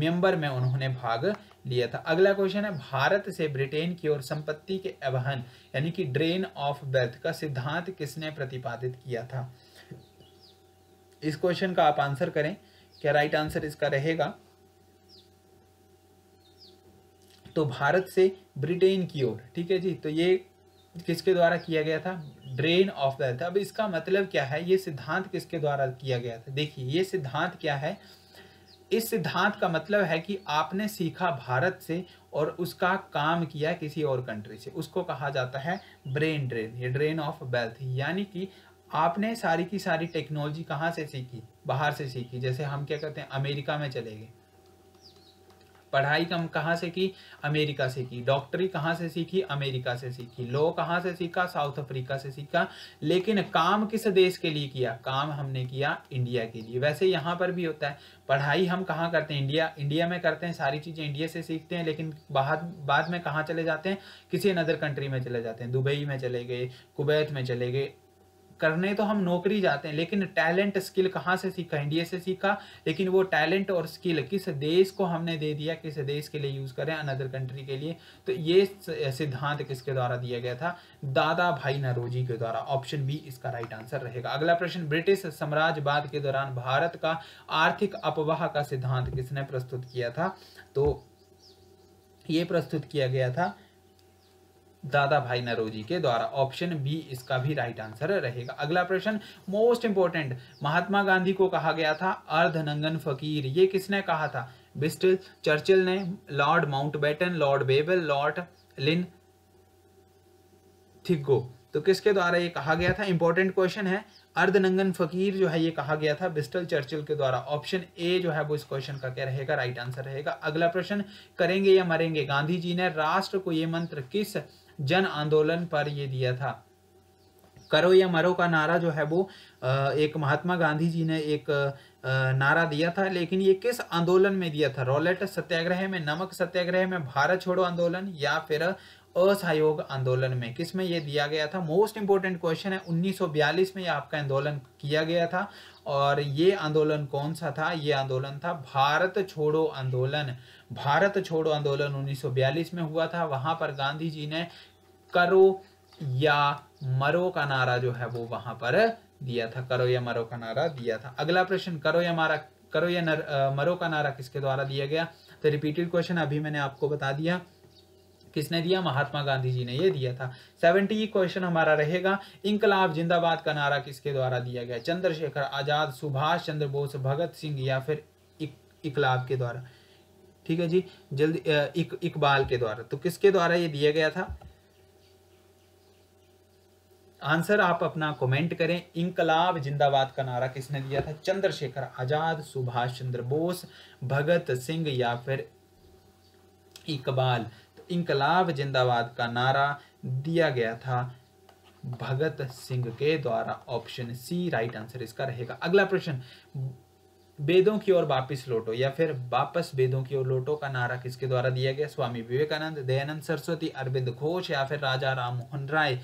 मेंबर में उन्होंने भाग लिया था। अगला क्वेश्चन है, भारत से ब्रिटेन की ओर संपत्ति के आह्वान यानी कि ड्रेन ऑफ वेल्थ का सिद्धांत किसने प्रतिपादित किया था? इस क्वेश्चन का आप आंसर करें, क्या राइट आंसर इसका रहेगा? तो भारत से ब्रिटेन की ओर, ठीक है जी। तो ये किसके द्वारा किया गया था? Drain of wealth. अब इसका मतलब क्या है? ये सिद्धांत किसके द्वारा किया गया था? देखिए ये सिद्धांत क्या है? इस सिद्धांत का मतलब है कि आपने सीखा भारत से और उसका काम किया किसी और कंट्री से, उसको कहा जाता है ब्रेन ड्रेन, ये ड्रेन ऑफ वेल्थ। यानी कि आपने सारी की सारी टेक्नोलॉजी कहाँ से सीखी? बाहर से सीखी। जैसे हम क्या करते हैं, अमेरिका में चले गए, पढ़ाई हम कहाँ से की, अमेरिका से की। डॉक्टरी कहाँ से सीखी, अमेरिका से सीखी। लॉ कहाँ से सीखा, साउथ अफ्रीका से सीखा। लेकिन काम किस देश के लिए किया, काम हमने किया इंडिया के लिए। वैसे यहाँ पर भी होता है, पढ़ाई हम कहाँ करते हैं, इंडिया में करते हैं, सारी चीजें इंडिया से सीखते हैं। लेकिन बाद में कहाँ चले जाते हैं, किसी अनदर कंट्री में चले जाते हैं, दुबई में चले गए, कुवैत में चले गए, करने तो हम नौकरी जाते हैं। लेकिन टैलेंट स्किल कहाँ से सीखा, इंडिया से सीखा। लेकिन वो टैलेंट और स्किल किस देश को हमने दे दिया, किस देश के लिए यूज करें, अनदर कंट्री के लिए। तो ये सिद्धांत किसके द्वारा दिया गया था, दादाभाई नौरोजी के द्वारा। ऑप्शन बी इसका राइट आंसर रहेगा। अगला प्रश्न, ब्रिटिश साम्राज्यवाद के दौरान भारत का आर्थिक अपवाह का सिद्धांत किसने प्रस्तुत किया था, तो ये प्रस्तुत किया गया था दादाभाई नौरोजी के द्वारा। ऑप्शन बी इसका भी राइट आंसर रहेगा। अगला प्रश्न, मोस्ट इंपोर्टेंट, महात्मा गांधी को कहा गया था अर्धनंगन फकीर, ये किसने कहा था, विंस्टन चर्चिल ने, Lord Mountbatten, Lord Wavell, Lord Linlithgow. तो किसके द्वारा ये कहा गया था, इंपॉर्टेंट क्वेश्चन है। अर्धनंगन फकीर जो है ये कहा गया था विंस्टन चर्चिल के द्वारा। ऑप्शन ए जो है वो इस क्वेश्चन का क्या रहेगा, राइट आंसर रहेगा। अगला प्रश्न, करेंगे या मरेंगे, गांधी जी ने राष्ट्र को ये मंत्र किस जन आंदोलन पर ये दिया था। करो या मरो का नारा जो है वो एक महात्मा गांधी जी ने एक नारा दिया था, लेकिन ये किस आंदोलन में दिया था, रोलेट सत्याग्रह में, नमक सत्याग्रह में, भारत छोड़ो आंदोलन या फिर असहयोग आंदोलन में, किसमें ये दिया गया था। मोस्ट इंपोर्टेंट क्वेश्चन है, 1942 में ये आपका आंदोलन किया गया था। और ये आंदोलन कौन सा था, ये आंदोलन था भारत छोड़ो आंदोलन। भारत छोड़ो आंदोलन 1942 में हुआ था। वहां पर गांधी जी ने करो या मरो का नारा जो है वो वहां पर दिया था, करो या मरो का नारा दिया था। अगला प्रश्न, करो या मरो का नारा किसके द्वारा दिया गया, तो रिपीटेड क्वेश्चन अभी मैंने आपको बता दिया किसने दिया, महात्मा गांधी जी ने ये दिया था। 70 क्वेश्चन हमारा रहेगा, इंकलाब जिंदाबाद का नारा किसके द्वारा दिया गया, चंद्रशेखर आजाद, सुभाष चंद्र बोस, भगत सिंह या फिर इंकलाब के द्वारा, ठीक है जी, जल्दी इकबाल के द्वारा। तो किसके द्वारा ये दिया गया था, आंसर आप अपना कमेंट करें। इंकलाब जिंदाबाद का नारा किसने दिया था, चंद्रशेखर आजाद, सुभाष चंद्र बोस, भगत सिंह या फिर इकबाल। इंकलाब जिंदाबाद का नारा दिया गया था भगत सिंह के द्वारा। ऑप्शन सी राइट आंसर इसका रहेगा। अगला प्रश्न, वेदों की ओर वापस लौटो या फिर वापस वेदों की ओर लौटो का नारा किसके द्वारा दिया गया, स्वामी विवेकानंद, दयानंद सरस्वती, अरविंद घोष या फिर राजा राम मोहन राय।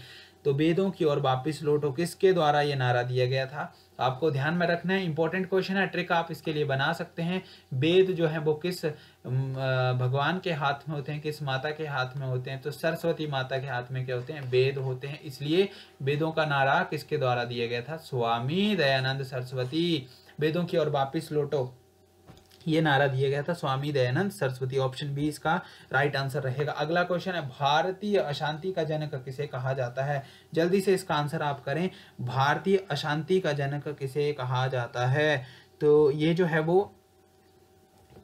तो वेदों की ओर वापस लौटो किसके द्वारा ये नारा दिया गया था, आपको ध्यान में रखना है, इंपॉर्टेंट क्वेश्चन है, ट्रिक आप इसके लिए बना सकते हैं। वेद जो है वो किस भगवान के हाथ में होते हैं, किस माता के हाथ में होते हैं, तो सरस्वती माता के हाथ में क्या होते हैं, वेद होते हैं। इसलिए वेदों का नारा किसके द्वारा दिया गया था, स्वामी दयानंद सरस्वती। वेदों की ओर वापस लौटो ये नारा दिया गया था स्वामी दयानंद सरस्वती। ऑप्शन बी इसका राइट आंसर रहेगा। अगला क्वेश्चन है, भारतीय अशांति का जनक किसे कहा जाता है, जल्दी से इसका आंसर आप करें, भारतीय अशांति का जनक किसे कहा जाता है। तो ये जो है वो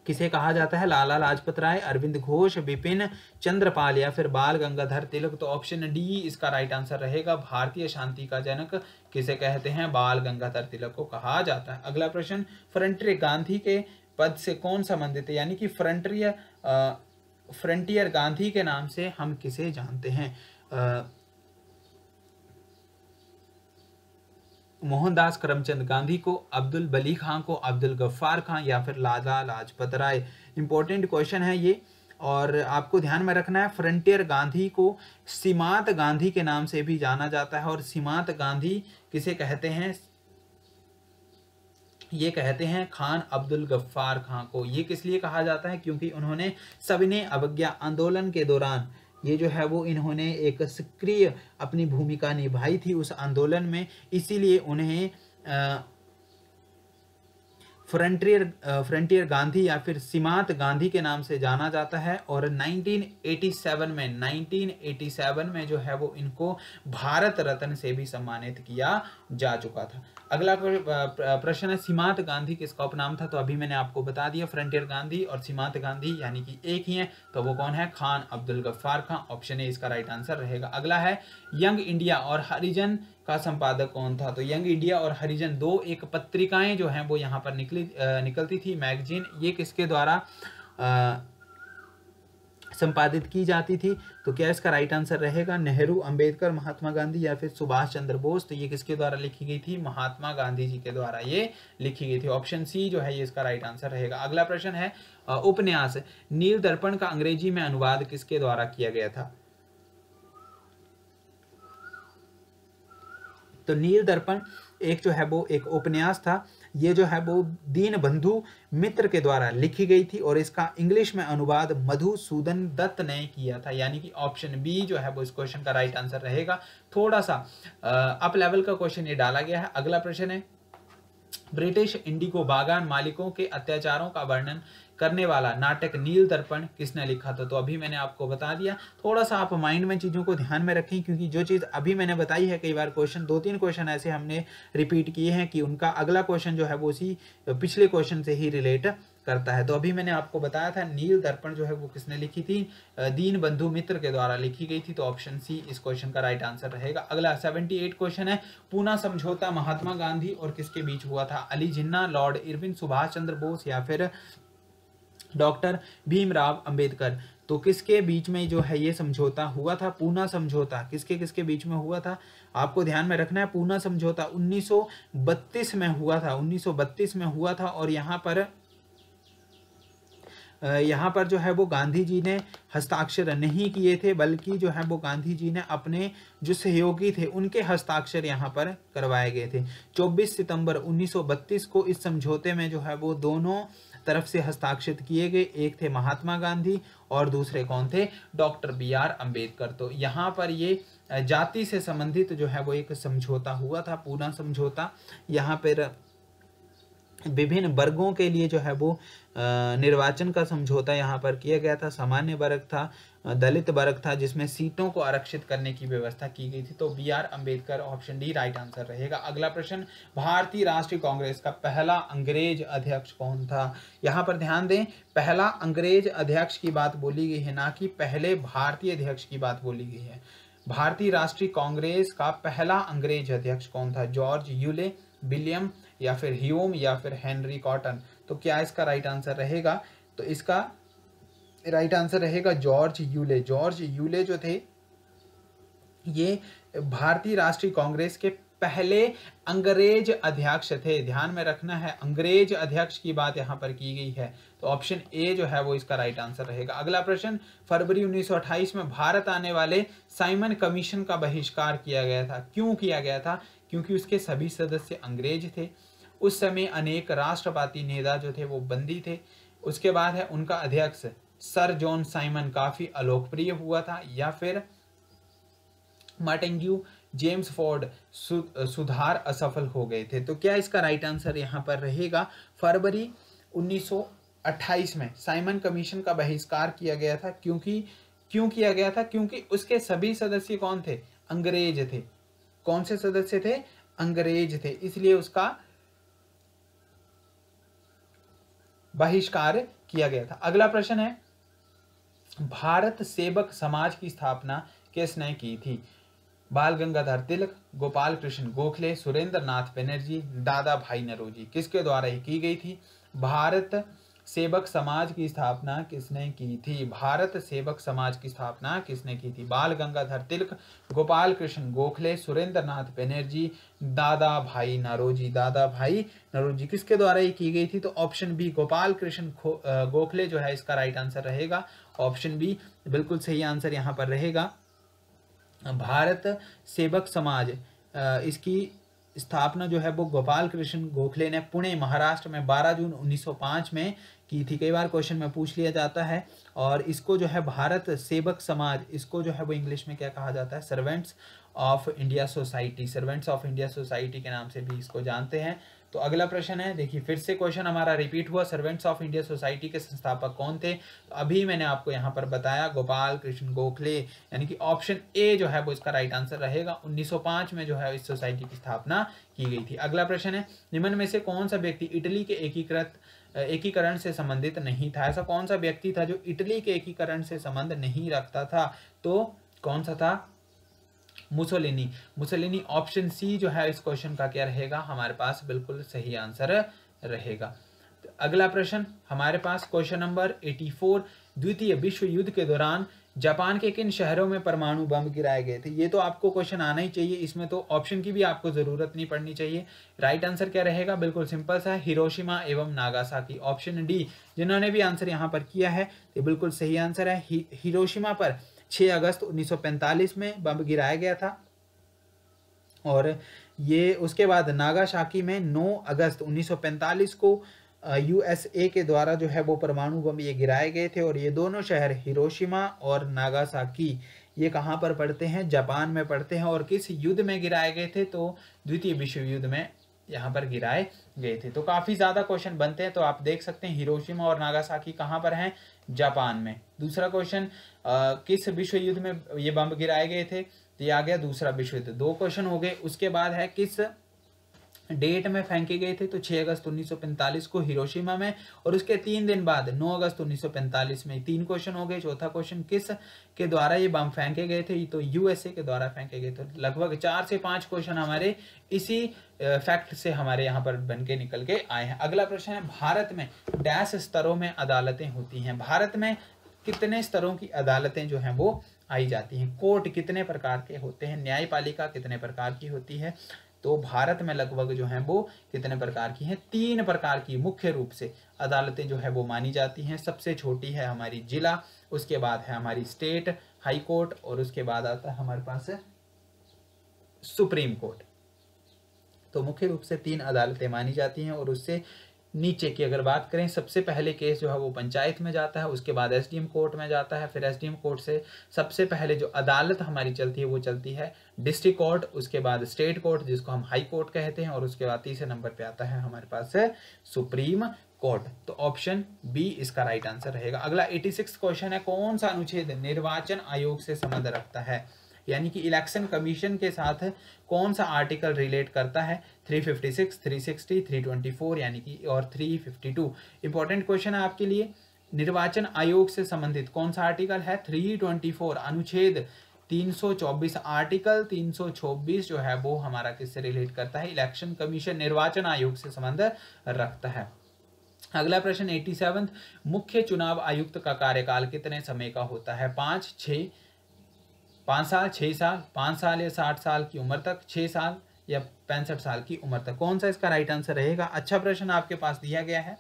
किसे कहा जाता है, लाला लाजपत राय, अरविंद घोष, विपिन चंद्रपाल या फिर बाल गंगाधर तिलक। तो ऑप्शन डी इसका राइट आंसर रहेगा, भारतीय शांति का जनक किसे कहते हैं, बाल गंगाधर तिलक को कहा जाता है। अगला प्रश्न, फ्रंटियर गांधी के पद से कौन संबंधित है, यानी कि फ्रंटियर गांधी के नाम से हम किसे जानते हैं, मोहनदास करमचंद गांधी को, अब्दुल बली खां को, अब्दुल गफ्फार खां या फिर लाला लाजपत राय। इंपॉर्टेंट क्वेश्चन है ये और आपको ध्यान में रखना है। फ्रंटियर गांधी को सीमांत गांधी के नाम से भी जाना जाता है। और सीमांत गांधी किसे कहते हैं, ये कहते हैं खान अब्दुल गफ्फार खां को। ये किस लिए कहा जाता है, क्योंकि उन्होंने सविनय अवज्ञा आंदोलन के दौरान ये जो है वो इन्होंने एक सक्रिय अपनी भूमिका निभाई थी उस आंदोलन में, इसीलिए उन्हें फ्रंटियर गांधी या फिर सीमांत गांधी के नाम से जाना जाता है। और 1987 में जो है वो इनको भारत रत्न से भी सम्मानित किया जा चुका था। अगला प्रश्न है, सीमांत गांधी किसका उपनाम था, तो अभी मैंने आपको बता दिया, फ्रंटियर गांधी और सीमांत गांधी यानी कि एक ही है। तो वो कौन है, खान अब्दुल गफ्फार खान। ऑप्शन ए इसका राइट आंसर रहेगा। अगला है, यंग इंडिया और हरिजन का संपादक कौन था, तो यंग इंडिया और हरिजन दो एक पत्रिकाएं जो हैं वो यहाँ पर निकलती थी, मैगजीन। ये किसके द्वारा संपादित की जाती थी। तो क्या इसका राइट आंसर रहेगा नेहरू, अंबेडकर, महात्मा गांधी या फिर सुभाष चंद्र बोस। तो ये किसके द्वारा लिखी गई थी, महात्मा गांधी जी के द्वारा ये लिखी गई थी। ऑप्शन सी जो है ये इसका राइट आंसर रहेगा। अगला प्रश्न है उपन्यास नील दर्पण का अंग्रेजी में अनुवाद किसके द्वारा किया गया था। तो नील दर्पण एक जो है वो एक उपन्यास था, ये जो है वो दीनबंधु मित्र के द्वारा लिखी गई थी और इसका इंग्लिश में अनुवाद मधुसूदन दत्त ने किया था। यानी कि ऑप्शन बी जो है वो इस क्वेश्चन का राइट आंसर रहेगा। थोड़ा सा अप लेवल का क्वेश्चन ये डाला गया है। अगला प्रश्न है ब्रिटिश इंडिगो बागान मालिकों के अत्याचारों का वर्णन करने वाला नाटक नील दर्पण किसने लिखा था। तो अभी मैंने आपको बता दिया, थोड़ा सा आप माइंड में चीज़ों को ध्यान में रखें क्योंकि जो चीज़ अभी मैंने बताई है कई बार क्वेश्चन, दो तीन क्वेश्चन ऐसे हमने रिपीट किए हैं कि उनका अगला क्वेश्चन जो है वो उसी पिछले क्वेश्चन से ही रिलेट करता है। तो अभी मैंने आपको बताया था नील दर्पण जो है वो किसने लिखी थी, दीनबंधु मित्र के द्वारा लिखी गई थी। तो ऑप्शन सी इस क्वेश्चन का राइट आंसर रहेगा। अगला 78 क्वेश्चन है पूना समझौता महात्मा गांधी और किसके बीच हुआ था, अली जिन्ना, लॉर्ड इरविन, सुभाष चंद्र बोस या फिर डॉक्टर भीमराव अंबेडकर। तो किसके बीच में जो है ये समझौता हुआ था, पूना समझौता किसके किसके बीच में हुआ था आपको ध्यान में रखना है। पूना समझौता 1932 में हुआ था, 1932 में हुआ था और यहाँ पर जो है वो गांधी जी ने हस्ताक्षर नहीं किए थे बल्कि जो है वो गांधी जी ने अपने जो सहयोगी थे उनके हस्ताक्षर यहाँ पर करवाए गए थे। 24 सितंबर 1932 को इस समझौते में जो है वो दोनों तरफ से हस्ताक्षर किए गए, एक थे महात्मा गांधी और दूसरे कौन थे, डॉक्टर BR अंबेडकर। तो यहाँ पर ये जाति से संबंधित जो है वो एक समझौता हुआ था, पूना समझौता। यहाँ पर विभिन्न वर्गों के लिए जो है वो निर्वाचन का समझौता यहाँ पर किया गया था। सामान्य वर्ग था, दलित वर्ग था, जिसमें सीटों को आरक्षित करने की व्यवस्था की गई थी। तो BR Ambedkar option D right answer रहेगा। अगला प्रश्न भारतीय राष्ट्रीय कांग्रेस का पहला अंग्रेज अध्यक्ष कौन था। यहाँ पर ध्यान दें पहला अंग्रेज अध्यक्ष की बात बोली गई है, ना कि पहले भारतीय अध्यक्ष की बात बोली गई है। भारतीय राष्ट्रीय कांग्रेस का पहला अंग्रेज अध्यक्ष कौन था, जॉर्ज यूले, विलियम या फिर ह्यूम या फिर हेनरी कॉटन। तो क्या इसका राइट आंसर रहेगा, तो इसका राइट आंसर रहेगा जॉर्ज यूले। जॉर्ज यूले जो थे ये भारतीय राष्ट्रीय कांग्रेस के पहले अंग्रेज अध्यक्ष थे। ध्यान में रखना है अंग्रेज अध्यक्ष की बात यहाँ पर की गई है। तो ऑप्शन ए जो है वो इसका राइट आंसर रहेगा। अगला प्रश्न फरवरी 1928 में भारत आने वाले साइमन कमीशन का बहिष्कार किया गया था। क्यों किया गया था, क्योंकि उसके सभी सदस्य अंग्रेज थे। उस समय अनेक राष्ट्रवादी नेता जो थे वो बंदी थे। उसके बाद है उनका अध्यक्ष सर जॉन साइमन काफी अलोकप्रिय हुआ था, या फिर मार्टिन्ग्यू, जेम्स फोर्ड सुधार असफल हो गए थे। तो क्या इसका राइट आंसर यहाँ पर रहेगा, फरवरी 1928 में साइमन कमीशन का बहिष्कार किया गया था। क्यों किया गया था, क्योंकि उसके सभी सदस्य कौन थे, अंग्रेज थे। कौन से सदस्य थे, अंग्रेज थे, इसलिए उसका बहिष्कार किया गया था। अगला प्रश्न है भारत सेवक समाज की स्थापना किसने की थी, बाल गंगाधर तिलक, गोपाल कृष्ण गोखले, सुरेंद्र नाथ बनर्जी, दादाभाई नौरोजी। किसके द्वारा ही की गई थी, भारत सेवक समाज की स्थापना किसने की थी। भारत सेवक समाज की स्थापना किसने की थी, बाल गंगाधर तिलक, गोपाल कृष्ण गोखले, सुरेंद्र नाथ बनर्जी, दादाभाई नौरोजी। दादाभाई नौरोजी किसके द्वारा ये की गई थी, तो ऑप्शन बी गोपाल कृष्ण गोखले जो है इसका राइट आंसर रहेगा। ऑप्शन बी बिल्कुल सही आंसर यहाँ पर रहेगा। भारत सेवक समाज इसकी स्थापना जो है वो गोपाल कृष्ण गोखले ने पुणे, महाराष्ट्र में 12 जून 1905 में की थी। कई बार क्वेश्चन में पूछ लिया जाता है। और इसको जो है भारत सेवक समाज, इसको जो है वो इंग्लिश में क्या कहा जाता है, servants of India society, servants of India society के नाम से भी इसको जानते हैं। तो अगला प्रश्न है, देखिए फिर से क्वेश्चन हमारा रिपीट हुआ, सर्वेंट्स ऑफ इंडिया सोसाइटी के संस्थापक कौन थे। तो अभी मैंने आपको यहाँ पर बताया गोपाल कृष्ण गोखले, यानी कि ऑप्शन ए जो है वो इसका राइट आंसर रहेगा। 1905 में जो है इस सोसाइटी की स्थापना की गई थी। अगला प्रश्न है निम्न में से कौन सा व्यक्ति इटली के एकीकरण से संबंधित नहीं था। ऐसा कौन सा व्यक्ति था जो इटली के एकीकरण से संबंध नहीं रखता था, तो कौन सा था, मुसोलिनी। मुसोलिनी ऑप्शन सी जो है इस क्वेश्चन का क्या रहेगा हमारे पास बिल्कुल सही आंसर रहेगा। तो अगला प्रश्न हमारे पास क्वेश्चन नंबर 84 द्वितीय विश्व युद्ध के दौरान जापान के किन शहरों में परमाणु बम गिराए गए थे? ये तो आपको क्वेश्चन आना ही चाहिए, इसमें तो ऑप्शन की भी आपको जरूरत नहीं पड़नी चाहिए। राइट आंसर क्या रहेगा? बिल्कुल सिंपल सा है, हिरोशिमा एवं नागासाकी, ऑप्शन डी। जिन्होंने भी आंसर यहाँ पर किया है तो बिल्कुल सही आंसर है। हिरोशिमा पर 6 अगस्त 1945 में बम गिराया गया था और ये उसके बाद नागासाकी में 9 अगस्त 1945 को यूएसए के द्वारा जो है वो परमाणु बम ये गिराए गए थे। और ये दोनों शहर हिरोशिमा और नागासाकी ये कहाँ पर पड़ते हैं? जापान में पड़ते हैं। और किस युद्ध में गिराए गए थे? तो द्वितीय विश्व युद्ध में यहाँ पर गिराए गए थे। तो काफ़ी ज़्यादा क्वेश्चन बनते हैं, तो आप देख सकते हैं हिरोशिमा और नागासाकी कहाँ पर हैं? जापान में। दूसरा क्वेश्चन, किस विश्व युद्ध में ये बम गिराए गए थे? तो ये आ गया दूसरा विश्व युद्ध, 2 क्वेश्चन हो गए। उसके बाद है किस डेट में फेंके गए थे? तो 6 अगस्त 1945 को हिरोशिमा में और उसके 3 दिन बाद 9 अगस्त 1945 में, 3 क्वेश्चन हो गए। चौथा क्वेश्चन, किस के द्वारा ये बम फेंके गए थे? तो यूएसए के द्वारा फेंके गए थे। लगभग 4 से 5 क्वेश्चन हमारे इसी फैक्ट से हमारे यहाँ पर बन के निकल के आए हैं। अगला प्रश्न है, भारत में डैश स्तरों में अदालतें होती हैं। भारत में कितने स्तरों की अदालतें जो हैं वो आई जाती हैं? कोर्ट कितने प्रकार के होते हैं? न्यायपालिका कितने प्रकार की होती है? तो भारत में लगभग जो है वो कितने प्रकार की हैं? 3 प्रकार की मुख्य रूप से अदालतें जो है वो मानी जाती हैं। सबसे छोटी है हमारी जिला, उसके बाद है हमारी स्टेट हाई कोर्ट, और उसके बाद आता है हमारे पास सुप्रीम कोर्ट। तो मुख्य रूप से 3 अदालतें मानी जाती हैं। और उससे नीचे की अगर बात करें, सबसे पहले केस जो है वो पंचायत में जाता है, उसके बाद एसडीएम कोर्ट में जाता है, फिर एसडीएम कोर्ट से सबसे पहले जो अदालत हमारी चलती है वो चलती है डिस्ट्रिक्ट कोर्ट, उसके बाद स्टेट कोर्ट जिसको हम हाई कोर्ट कहते हैं, और उसके बाद तीसरे नंबर पे आता है हमारे पास है सुप्रीम कोर्ट। तो ऑप्शन बी इसका राइट आंसर रहेगा। अगला 86 क्वेश्चन है, कौन सा अनुच्छेद निर्वाचन आयोग से संबंध रखता है? यानी कि इलेक्शन कमीशन के साथ कौन सा आर्टिकल रिलेट करता है? 356, 360, 324 यानी कि और 352। इंपॉर्टेंट क्वेश्चन है आपके लिए, निर्वाचन आयोग से संबंधित कौन सा आर्टिकल है? 324 अनुच्छेद 324 आर्टिकल 324 जो है वो हमारा किससे रिलेट करता है? इलेक्शन कमीशन निर्वाचन आयोग से संबंध रखता है। अगला प्रश्न 87, मुख्य चुनाव आयुक्त का कार्यकाल कितने समय का होता है? 5 साल, 6 साल, 5 साल या 60 साल की उम्र तक, 6 साल या 65 साल की उम्र तक, कौन सा इसका राइट आंसर रहेगा? अच्छा प्रश्न आपके पास दिया गया है।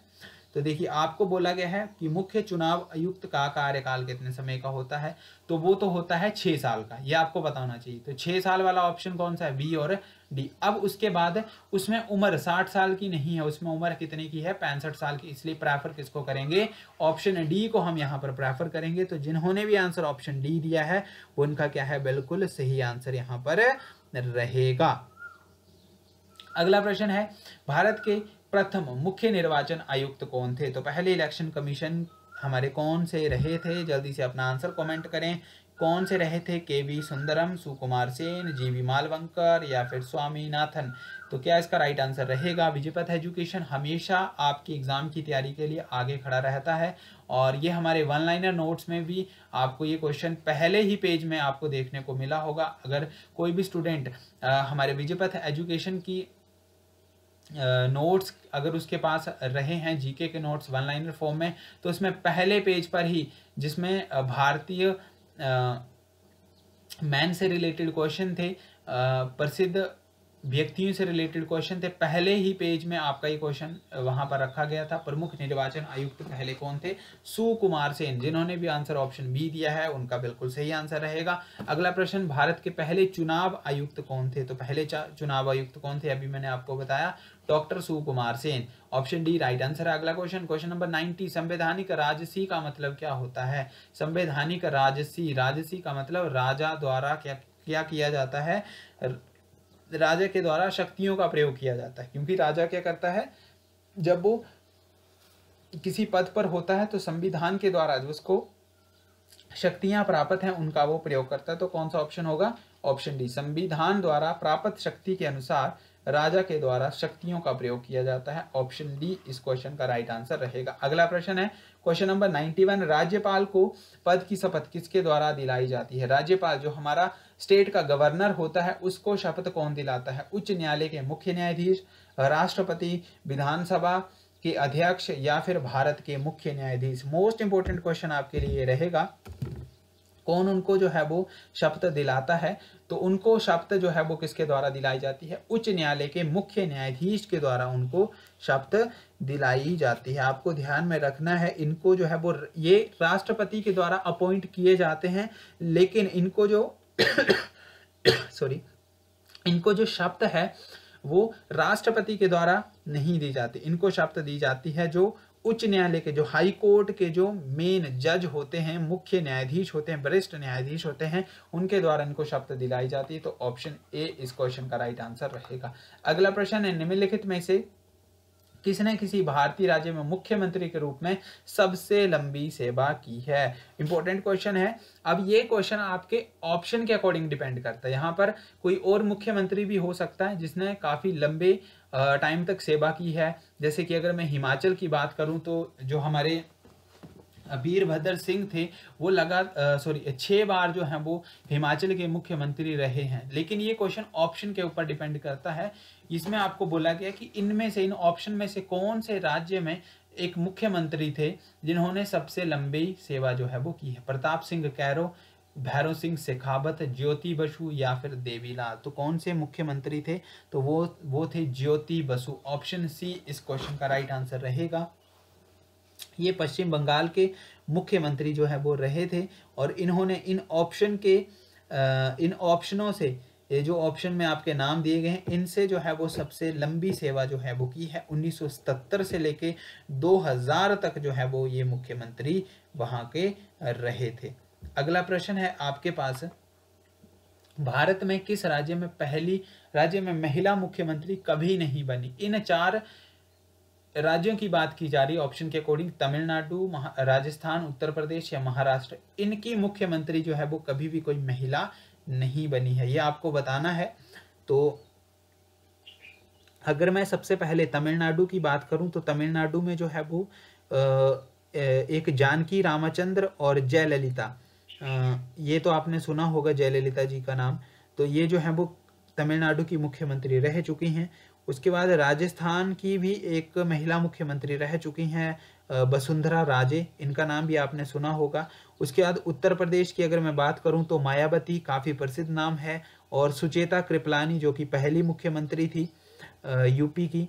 तो देखिए, आपको बोला गया है कि मुख्य चुनाव आयुक्त का कार्यकाल कितने समय का होता है, तो वो तो होता है 6 साल का, ये आपको बताना चाहिए। तो 6 साल वाला ऑप्शन कौन सा है? बी और डी। अब उसके बाद उसमें उम्र 60 साल की नहीं है, उसमें उम्र कितने की है? 65 साल की। इसलिए प्रेफर किसको करेंगे? ऑप्शन डी को हम यहाँ पर प्रेफर करेंगे। तो जिन्होंने भी आंसर ऑप्शन डी दिया है उनका क्या है? बिल्कुल सही आंसर यहाँ पर रहेगा। अगला प्रश्न है, भारत के प्रथम मुख्य निर्वाचन आयुक्त कौन थे? तो पहले इलेक्शन कमीशन हमारे कौन से रहे थे? जल्दी से अपना आंसर कमेंट करें, कौन से रहे थे? केवी सुंदरम, सुकुमार सेन, जीवी मालवंकर या फिर स्वामीनाथन। तो क्या इसका राइट आंसर रहेगा? विजयपथ एजुकेशन हमेशा आपकी एग्जाम की तैयारी के लिए आगे खड़ा रहता है, और ये हमारे वन लाइनर नोट्स में भी आपको ये क्वेश्चन पहले ही पेज में आपको देखने को मिला होगा। अगर कोई भी स्टूडेंट हमारे विजयपथ एजुकेशन की नोट्स अगर उसके पास रहे हैं, जीके के नोट्स वन लाइनर फॉर्म में, तो उसमें पहले पेज पर ही जिसमें भारतीय मैन से रिलेटेड क्वेश्चन थे, प्रसिद्ध व्यक्तियों से रिलेटेड क्वेश्चन थे, पहले ही पेज में आपका ये क्वेश्चन वहाँ पर रखा गया था। प्रमुख निर्वाचन आयुक्त पहले कौन थे? सुकुमार सेन। जिन्होंने भी आंसर ऑप्शन बी दिया है उनका बिल्कुल सही आंसर रहेगा। अगला प्रश्न, भारत के पहले चुनाव आयुक्त कौन थे? तो पहले चुनाव आयुक्त कौन थे? अभी मैंने आपको बताया, doctor Sukumar Sen, option D right answer है। अगला क्वेश्चन, क्वेश्चन नंबर 90, संवैधानिक राजसी का मतलब क्या होता है? संवैधानिक राजसी, राजसी का मतलब राजा द्वारा क्या किया जाता है? राजा के द्वारा शक्तियों का प्रयोग किया जाता है, क्योंकि राजा क्या करता है, जब वो किसी पद पर होता है तो संविधान के द्वारा जो उसको शक्तियां प्राप्त हैं उनका वो प्रयोग करता है। तो कौन सा ऑप्शन होगा? ऑप्शन डी, संविधान द्वारा प्राप्त शक्ति के अनुसार राजा के द्वारा शक्तियों का प्रयोग किया जाता है। ऑप्शन डी इस क्वेश्चन का राइट आंसर रहेगा। अगला प्रश्न है, क्वेश्चन नंबर 91, राज्यपाल को पद की शपथ किसके द्वारा दिलाई जाती है? राज्यपाल जो हमारा स्टेट का गवर्नर होता है उसको शपथ कौन दिलाता है? उच्च न्यायालय के मुख्य न्यायाधीश, राष्ट्रपति, विधानसभा के अध्यक्ष या फिर भारत के मुख्य न्यायाधीश। मोस्ट इंपोर्टेंट क्वेश्चन आपके लिए रहेगा कौन उनको जो है वो शपथ दिलाता है, तो उनको शपथ जो है वो किसके द्वारा दिलाई जाती है, उच्च न्यायालय के मुख्य न्यायाधीश के द्वारा उनको शपथ दिलाई जाती है। आपको ध्यान में रखना है, इनको जो है वो ये राष्ट्रपति के द्वारा अपॉइंट किए जाते हैं, लेकिन इनको जो इनको जो शपथ है वो राष्ट्रपति के द्वारा नहीं दी जाती। इनको शपथ दी जाती है जो उच्च न्यायालय के, जो हाई कोर्ट के जो मेन जज होते हैं, मुख्य न्यायाधीश होते हैं, वरिष्ठ न्यायाधीश होते हैं, उनके द्वारा इनको शपथ दिलाई जाती है। तो ऑप्शन ए इस क्वेश्चन का राइट आंसर रहेगा। अगला प्रश्न है, निम्नलिखित में से किसने किसी भारतीय राज्य में मुख्यमंत्री के रूप में सबसे लंबी सेवा की है। इंपॉर्टेंट क्वेश्चन है। अब ये क्वेश्चन आपके ऑप्शन के अकॉर्डिंग डिपेंड करता है। यहाँ पर कोई और मुख्यमंत्री भी हो सकता है जिसने काफी लंबे टाइम तक सेवा की है। जैसे कि अगर मैं हिमाचल की बात करूं तो जो हमारे वीरभद्र सिंह थे वो 6 बार जो है वो हिमाचल के मुख्यमंत्री रहे हैं। लेकिन ये क्वेश्चन ऑप्शन के ऊपर डिपेंड करता है। इसमें आपको बोला गया कि इनमें से, इन ऑप्शन में से कौन से राज्य में एक मुख्यमंत्री थे जिन्होंने सबसे लंबी सेवा जो है वो की है। प्रताप सिंह कैरो, भैरव सिंह शेखावत, ज्योति बसु या फिर देवीलाल। तो कौन से मुख्यमंत्री थे, तो वो थे ज्योति बसु। ऑप्शन सी इस क्वेश्चन का राइट आंसर रहेगा। ये पश्चिम बंगाल के मुख्यमंत्री जो है वो रहे थे और इन्होंने इन ऑप्शनों से, ये जो ऑप्शन में आपके नाम दिए गए हैं, इनसे जो है वो सबसे लंबी सेवा जो है वो की है। 1977 से लेके 2000 तक जो है वो ये मुख्यमंत्री वहां के रहे थे। अगला प्रश्न है आपके पास, भारत में किस राज्य में पहली राज्य में महिला मुख्यमंत्री कभी नहीं बनी। इन 4 राज्यों की बात की जा रही है ऑप्शन के अकॉर्डिंग। तमिलनाडु, राजस्थान, उत्तर प्रदेश या महाराष्ट्र, इनकी मुख्यमंत्री जो है वो कभी भी कोई महिला नहीं बनी है, ये आपको बताना है। तो अगर मैं सबसे पहले तमिलनाडु की बात करूं तो तमिलनाडु में जो है वो एक जानकी रामचंद्र और जयललिता, ये तो आपने सुना होगा जयललिता जी का नाम, तो ये जो है वो तमिलनाडु की मुख्यमंत्री रह चुकी हैं। उसके बाद राजस्थान की भी एक महिला मुख्यमंत्री रह चुकी हैं, वसुंधरा राजे, इनका नाम भी आपने सुना होगा। उसके बाद उत्तर प्रदेश की अगर मैं बात करूं तो मायावती, काफ़ी प्रसिद्ध नाम है, और सुचेता कृपलानी जो कि पहली मुख्यमंत्री थी यूपी की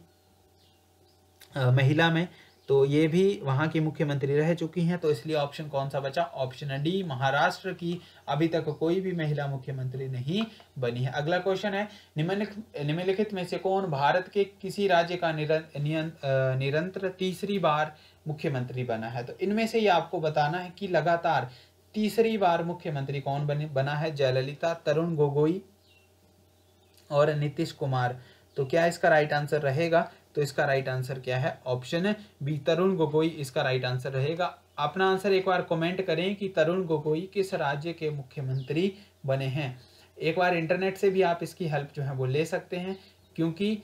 महिला में, तो ये भी वहाँ की मुख्यमंत्री रह चुकी हैं। तो इसलिए ऑप्शन कौन सा बचा, ऑप्शन डी महाराष्ट्र की अभी तक कोई भी महिला मुख्यमंत्री नहीं बनी है। अगला क्वेश्चन है, निम्नलिखित में से कौन भारत के किसी राज्य का निरंतर 3री बार मुख्यमंत्री बना है। तो इनमें से ये आपको बताना है कि लगातार 3री बार मुख्यमंत्री कौन बना है। जयललिता, तरुण गोगोई और नीतीश कुमार। तो क्या इसका राइट आंसर रहेगा, तो इसका राइट आंसर क्या है, ऑप्शन बी तरुण गोगोई इसका राइट आंसर रहेगा। अपना आंसर एक बार कमेंट करें कि तरुण गोगोई किस राज्य के मुख्यमंत्री बने हैं। एक बार इंटरनेट से भी आप इसकी हेल्प जो है वो ले सकते हैं, क्योंकि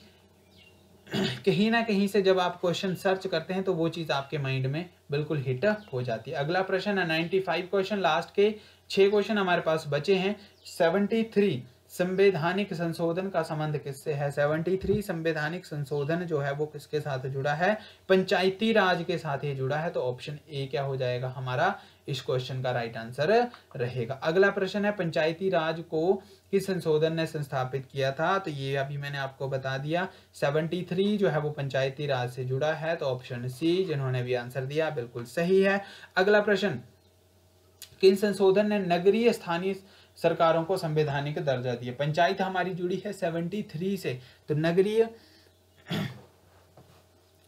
कहीं ना कहीं से जब आप क्वेश्चन सर्च करते हैं तो वो चीज़ आपके माइंड में बिल्कुल हिट हो जाती है। अगला प्रश्न है 95 क्वेश्चन, लास्ट के 6 क्वेश्चन हमारे पास बचे हैं। 73 संवैधानिक संशोधन का संबंध किससे है। 73 संवैधानिक संशोधन जो है वो किसके साथ जुड़ा है, पंचायती राज के साथ ही जुड़ा है। तो ऑप्शन ए क्या हो जाएगा हमारा, इस क्वेश्चन का राइट आंसर रहेगा। अगला प्रश्न है, पंचायती राज को किस संशोधन ने संस्थापित किया था। तो ये अभी मैंने आपको बता दिया, 73 जो है वो पंचायती राज से जुड़ा है। तो ऑप्शन सी जिन्होंने भी आंसर दिया बिल्कुल सही है। अगला प्रश्न, किन संशोधन ने नगरीय स्थानीय सरकारों को संवैधानिक दर्जा दिया। पंचायत हमारी जुड़ी है 73 से, तो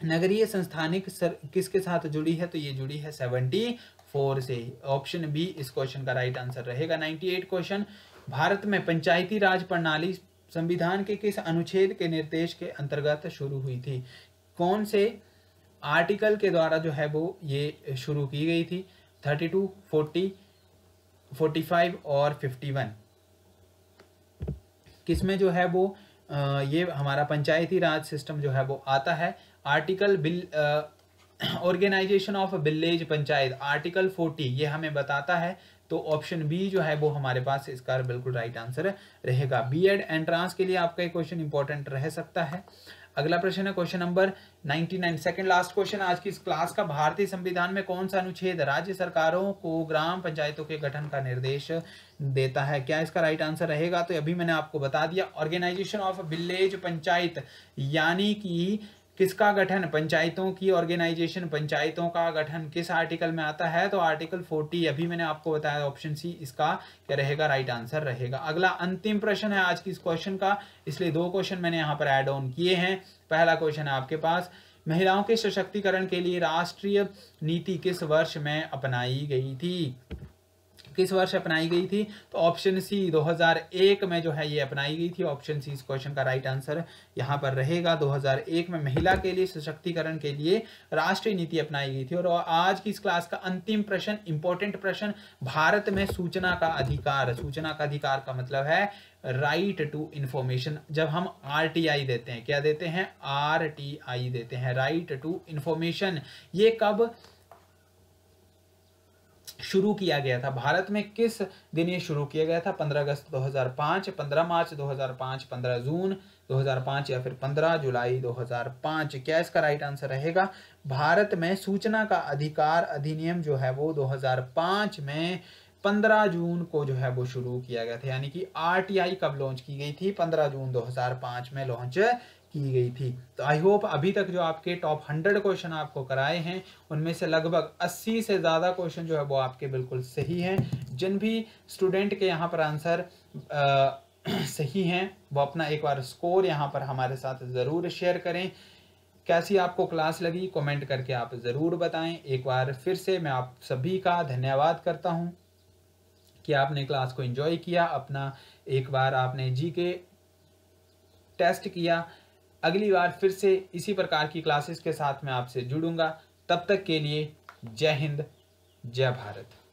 नगरीय संस्थानिक किसके साथ जुड़ी है, तो ये जुड़ी है 74 से। ऑप्शन बी इस क्वेश्चन का राइट आंसर रहेगा। 98 क्वेश्चन, भारत में पंचायती राज प्रणाली संविधान के किस अनुच्छेद के निर्देश के अंतर्गत शुरू हुई थी। कौन से आर्टिकल के द्वारा जो है वो ये शुरू की गई थी, 32, 40, 45 और 51, किसमें जो है वो ये हमारा पंचायती राज सिस्टम जो है वो आता है। Article organisation of village panchayat, article 40, ये हमें बताता है। तो ऑप्शन बी जो है वो हमारे पास इसका बिल्कुल राइट आंसर रहेगा। बीएड एंट्रांस के लिए आपका ये क्वेश्चन इंपॉर्टेंट रह सकता है। अगला प्रश्न है question number 99, second last question आज की इस क्लास का। भारतीय संविधान में कौन सा अनुच्छेद राज्य सरकारों को ग्राम पंचायतों के गठन का निर्देश देता है? क्या इसका राइट आंसर रहेगा? तो अभी मैंने आपको बता दिया, ऑर्गेनाइजेशन ऑफ विलेज पंचायत, यानी कि किसका गठन, पंचायतों की ऑर्गेनाइजेशन, पंचायतों का गठन किस आर्टिकल में आता है? तो आर्टिकल 40, अभी मैंने आपको बताया, ऑप्शन सी इसका क्या रहेगा, राइट आंसर रहेगा। अगला अंतिम प्रश्न है आज की इस क्वेश्चन का, इसलिए दो क्वेश्चन मैंने यहाँ पर ऐड ऑन किए हैं। पहला क्वेश्चन है आपके पास, महिलाओं के सशक्तिकरण के लिए राष्ट्रीय नीति किस वर्ष में अपनाई गई थी? किस वर्ष अपनाई गई थी? तो ऑप्शन सी 2001 में जो है ये अपनाई गई थी। ऑप्शन सी इस क्वेश्चन का राइट आंसर यहाँ पर रहेगा। 2001 में महिला के लिए सशक्तिकरण के लिए राष्ट्रीय नीति अपनाई गई थी। और आज की इस क्लास का अंतिम प्रश्न, इंपॉर्टेंट प्रश्न, भारत में सूचना का अधिकार, सूचना का अधिकार का मतलब है राइट टू इंफॉर्मेशन। जब हम आरटीआई देते हैं, क्या देते हैं? आरटीआई देते हैं, राइट टू इंफॉर्मेशन। ये कब शुरू किया गया था? भारत में किस दिन ये शुरू किया गया था? 15 अगस्त 2005, 15 मार्च 2005, 15 जून 2005 या फिर 15 जुलाई 2005। क्या इसका राइट आंसर रहेगा? भारत में सूचना का अधिकार अधिनियम जो है वो 2005 में 15 जून को जो है वो शुरू किया गया था। यानी कि आरटीआई कब लॉन्च की गई थी? 15 जून 2005 में लॉन्च की गई थी। तो आई होप अभी तक जो आपके टॉप 100 क्वेश्चन आपको कराए हैं उनमें से लगभग 80 से ज़्यादा क्वेश्चन जो है वो आपके बिल्कुल सही हैं। जिन भी स्टूडेंट के यहाँ पर आंसर सही हैं वो अपना एक बार स्कोर यहाँ पर हमारे साथ ज़रूर शेयर करें। कैसी आपको क्लास लगी कमेंट करके आप ज़रूर बताएं। एक बार फिर से मैं आप सभी का धन्यवाद करता हूँ कि आपने क्लास को एंजॉय किया, अपना एक बार आपने जीके टेस्ट किया। अगली बार फिर से इसी प्रकार की क्लासेस के साथ मैं आपसे जुड़ूंगा। तब तक के लिए जय हिंद, जय भारत।